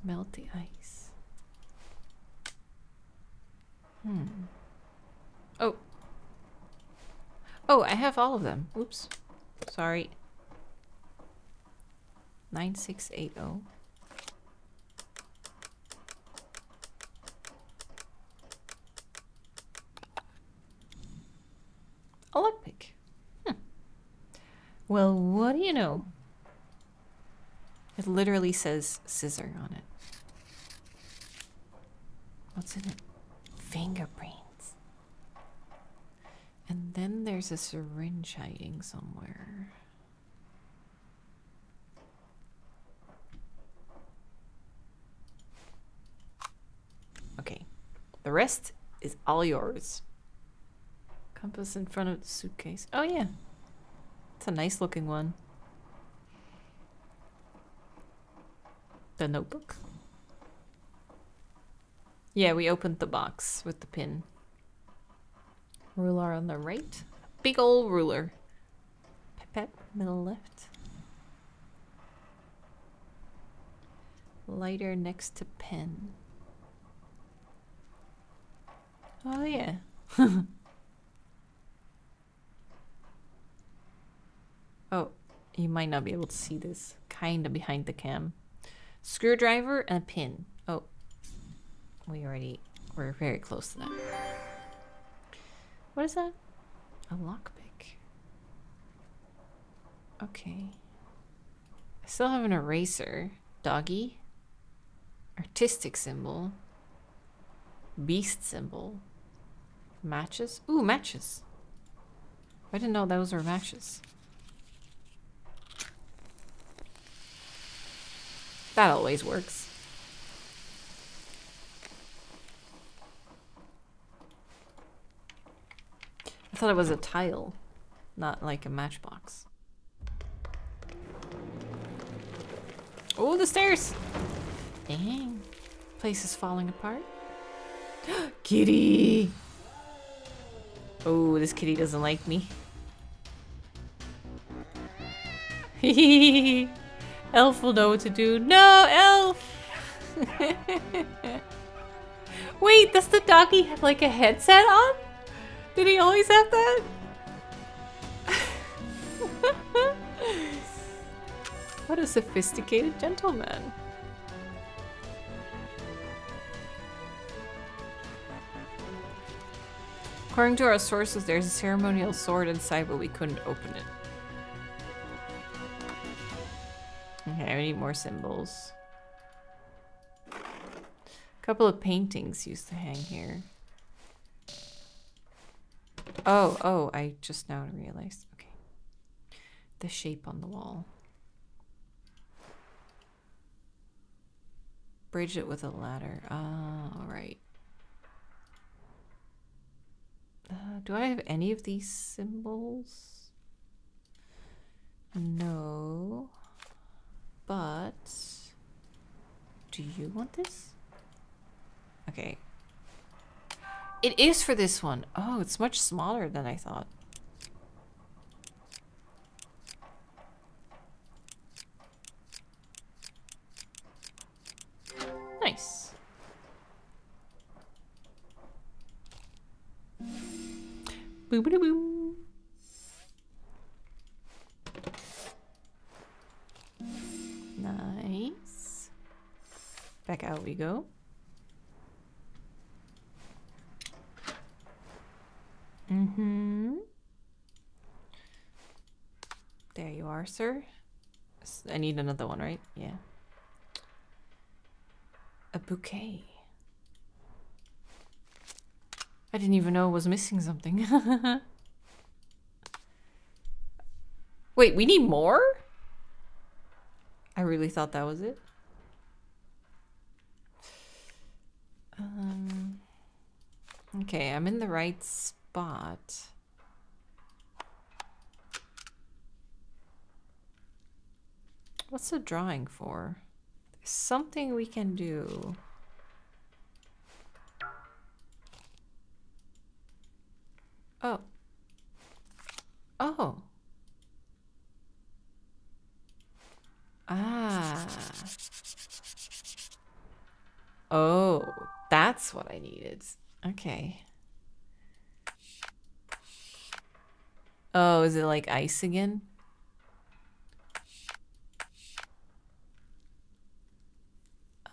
Melt the ice. Hmm. Oh. Oh, I have all of them. Oops. Sorry. nine six eight zero. A lockpick. Hmm. Well, what do you know? It literally says scissor on it. What's in it? Fingerprints. And then there's a syringe hiding somewhere. Okay, the rest is all yours. Compass in front of the suitcase. Oh yeah, it's a nice looking one. The notebook. Yeah, we opened the box with the pin. Ruler on the right. Big old ruler. Pipette, middle left. Lighter next to pen. Oh, yeah. Oh, you might not be able to see this. Kinda behind the cam. Screwdriver and a pin. Oh, we already were very close to that. What is that? A lockpick. Okay. I still have an eraser. Doggy. Artistic symbol. Beast symbol. Matches? Ooh, matches. I didn't know those were matches. That always works. thought it was a tile, not like a matchbox. Oh, the stairs! Dang. Place is falling apart. Kitty! Oh, this kitty doesn't like me. Hehehehe. Elf will know what to do. No, Elf! Wait, does the doggy have like a headset on? Did he always have that? What a sophisticated gentleman. According to our sources, there's a ceremonial sword inside, but we couldn't open it. Okay, we need more symbols. A couple of paintings used to hang here. Oh, oh, I just now realized. Okay. The shape on the wall. Bridge it with a ladder. Ah, uh, alright. Uh, do I have any of these symbols? No. But do you want this? Okay. It is for this one. Oh, it's much smaller than I thought. Nice. Boom, boom, boom. Nice. Back out we go. Mm-hmm. There you are, sir. I need another one, right? Yeah. A bouquet. I didn't even know I was missing something. Wait, we need more? I really thought that was it. Um, okay, I'm in the right spot. What's the drawing for? There's something we can do. Oh. Oh. Ah. Oh, that's what I needed. Okay. Oh, is it like ice again?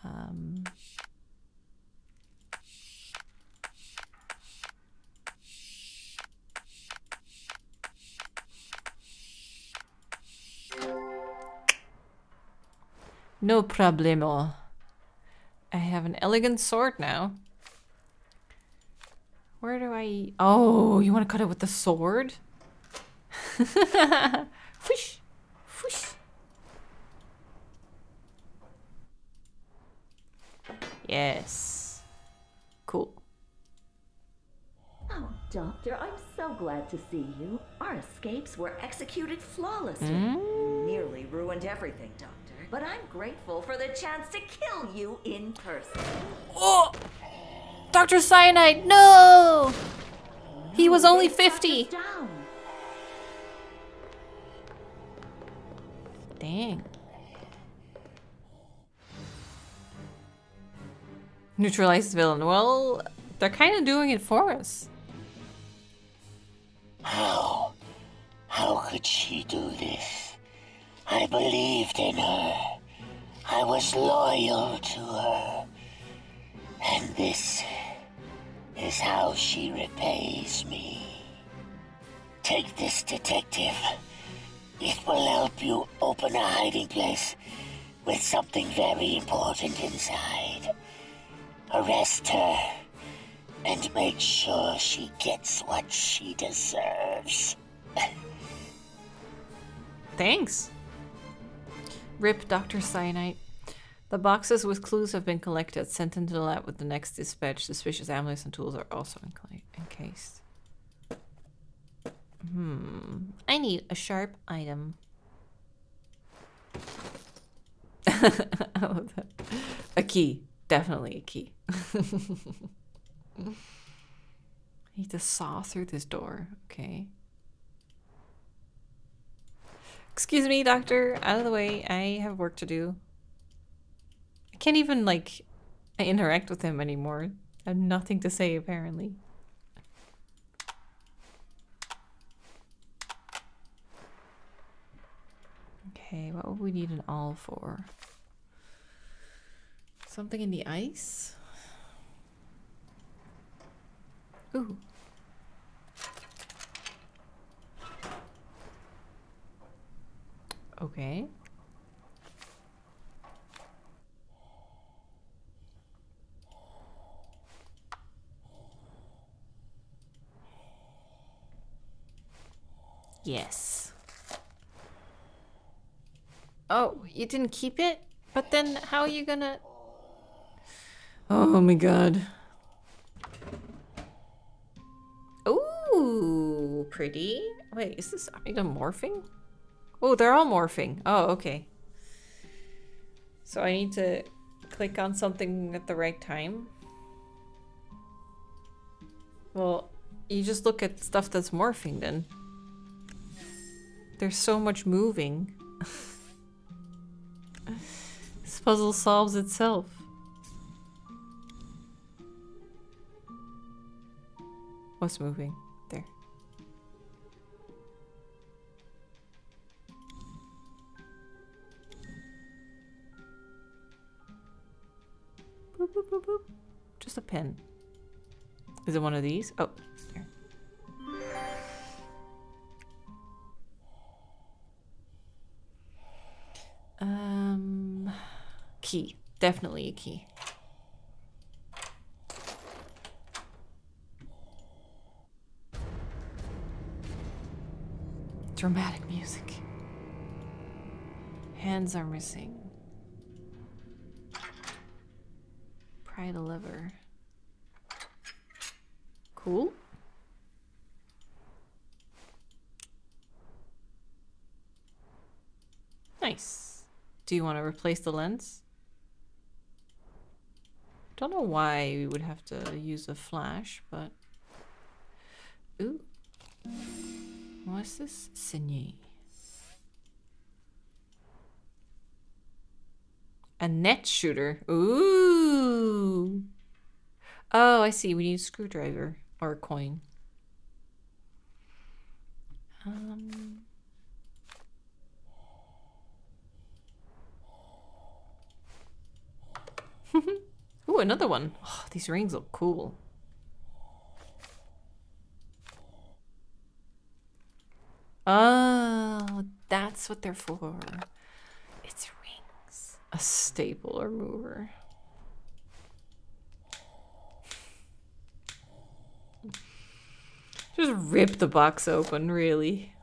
Um. No problemo. I have an elegant sword now. Where do I... Oh, you want to cut it with the sword? Whoosh! Whoosh! Yes. Cool. Oh, Doctor, I'm so glad to see you. Our escapes were executed flawlessly. Mm. Nearly ruined everything, Doctor. But I'm grateful for the chance to kill you in person. Oh! Doctor Cyanide, no! He was only fifty! Dang. Neutralized villain. Well, they're kind of doing it for us. How? How could she do this? I believed in her. I was loyal to her. And this is how she repays me. Take this, detective. It will help you open a hiding place with something very important inside. Arrest her and make sure she gets what she deserves. Thanks. R I P Doctor Cyanide. The boxes with clues have been collected. Sent into the lab with the next dispatch. Suspicious amulets and tools are also encased. Hmm. I need a sharp item. I love that. A key. Definitely a key. I need to saw through this door. Okay. Excuse me, doctor. Out of the way. I have work to do. I can't even, like, interact with him anymore. I have nothing to say, apparently. Okay, what would we need an awl for? Something in the ice? Ooh. Okay. Yes. Oh, you didn't keep it? But then how are you gonna... Oh my god. Ooh, pretty. Wait, is this item morphing? Oh, they're all morphing. Oh, okay. So I need to click on something at the right time. Well, you just look at stuff that's morphing then. There's so much moving. This puzzle solves itself. What's moving? There. Boop, boop, boop, boop. Just a pen. Is it one of these? Oh, there. Um, key. Definitely a key. Dramatic music. Hands are missing. Pry the lever. Cool. Nice. Do you want to replace the lens? Don't know why we would have to use a flash, but... Ooh. What's this? Signe. A net shooter. Ooh! Oh, I see. We need a screwdriver or a coin. Um... Ooh, another one. Oh, these rings look cool. Oh, that's what they're for. It's rings. A staple or mover. Just rip the box open, really.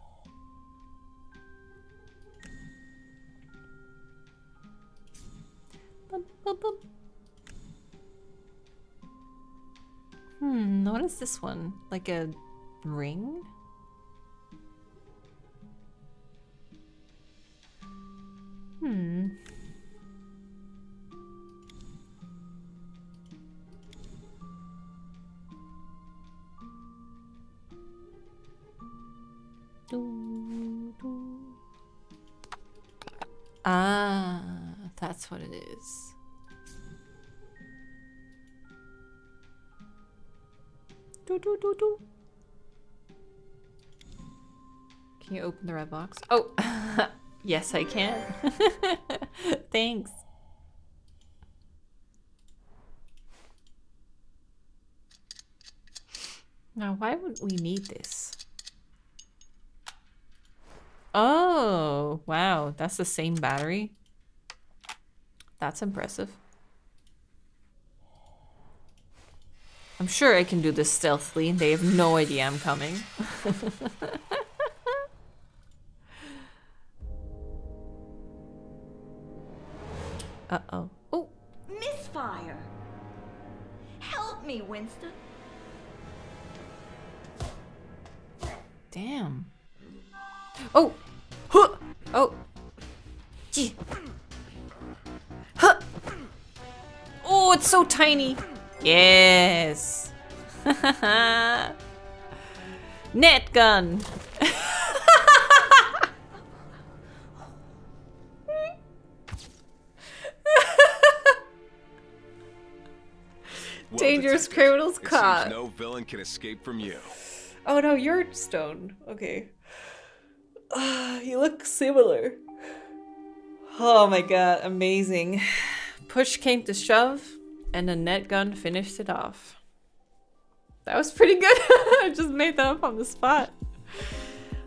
Bum, bum, bum. Hmm, what is this one? Like a ring? Hmm. Doo, doo. Ah, that's what it is. Do, do, do, do. Can you open the red box? Oh, yes, I can. Thanks. Now, why would we need this? Oh, wow. That's the same battery. That's impressive. I'm sure I can do this stealthily and they have no idea I'm coming. Uh-oh. Oh! Misfire! Help me, Winston! Damn. Oh! Huh! Oh! Gee! Huh! Oh, it's so tiny! Yes! Net gun! Dangerous criminals caught. No villain can escape from you. Oh no, you're Stone. Okay. Uh, you look similar. Oh my god, amazing. Push came to shove, and the net gun finished it off. That was pretty good. I just made that up on the spot.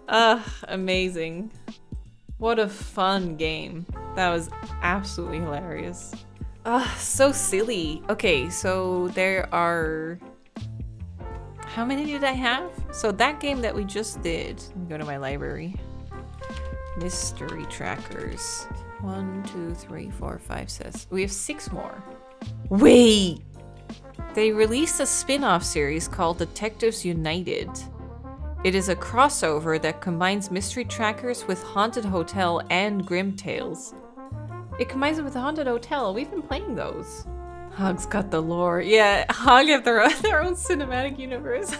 Uh, amazing. What a fun game. That was absolutely hilarious. Ah, uh, so silly. Okay, so there are... How many did I have? So that game that we just did... Let me go to my library. Mystery Trackers. One, two, three, four, five, six. We have six more. Wait! They released a spin-off series called Detectives United. It is a crossover that combines Mystery Trackers with Haunted Hotel and Grim Tales. It combines it with the Haunted Hotel. We've been playing those. Hog's got the lore. Yeah, Hog have their own, their own cinematic universe.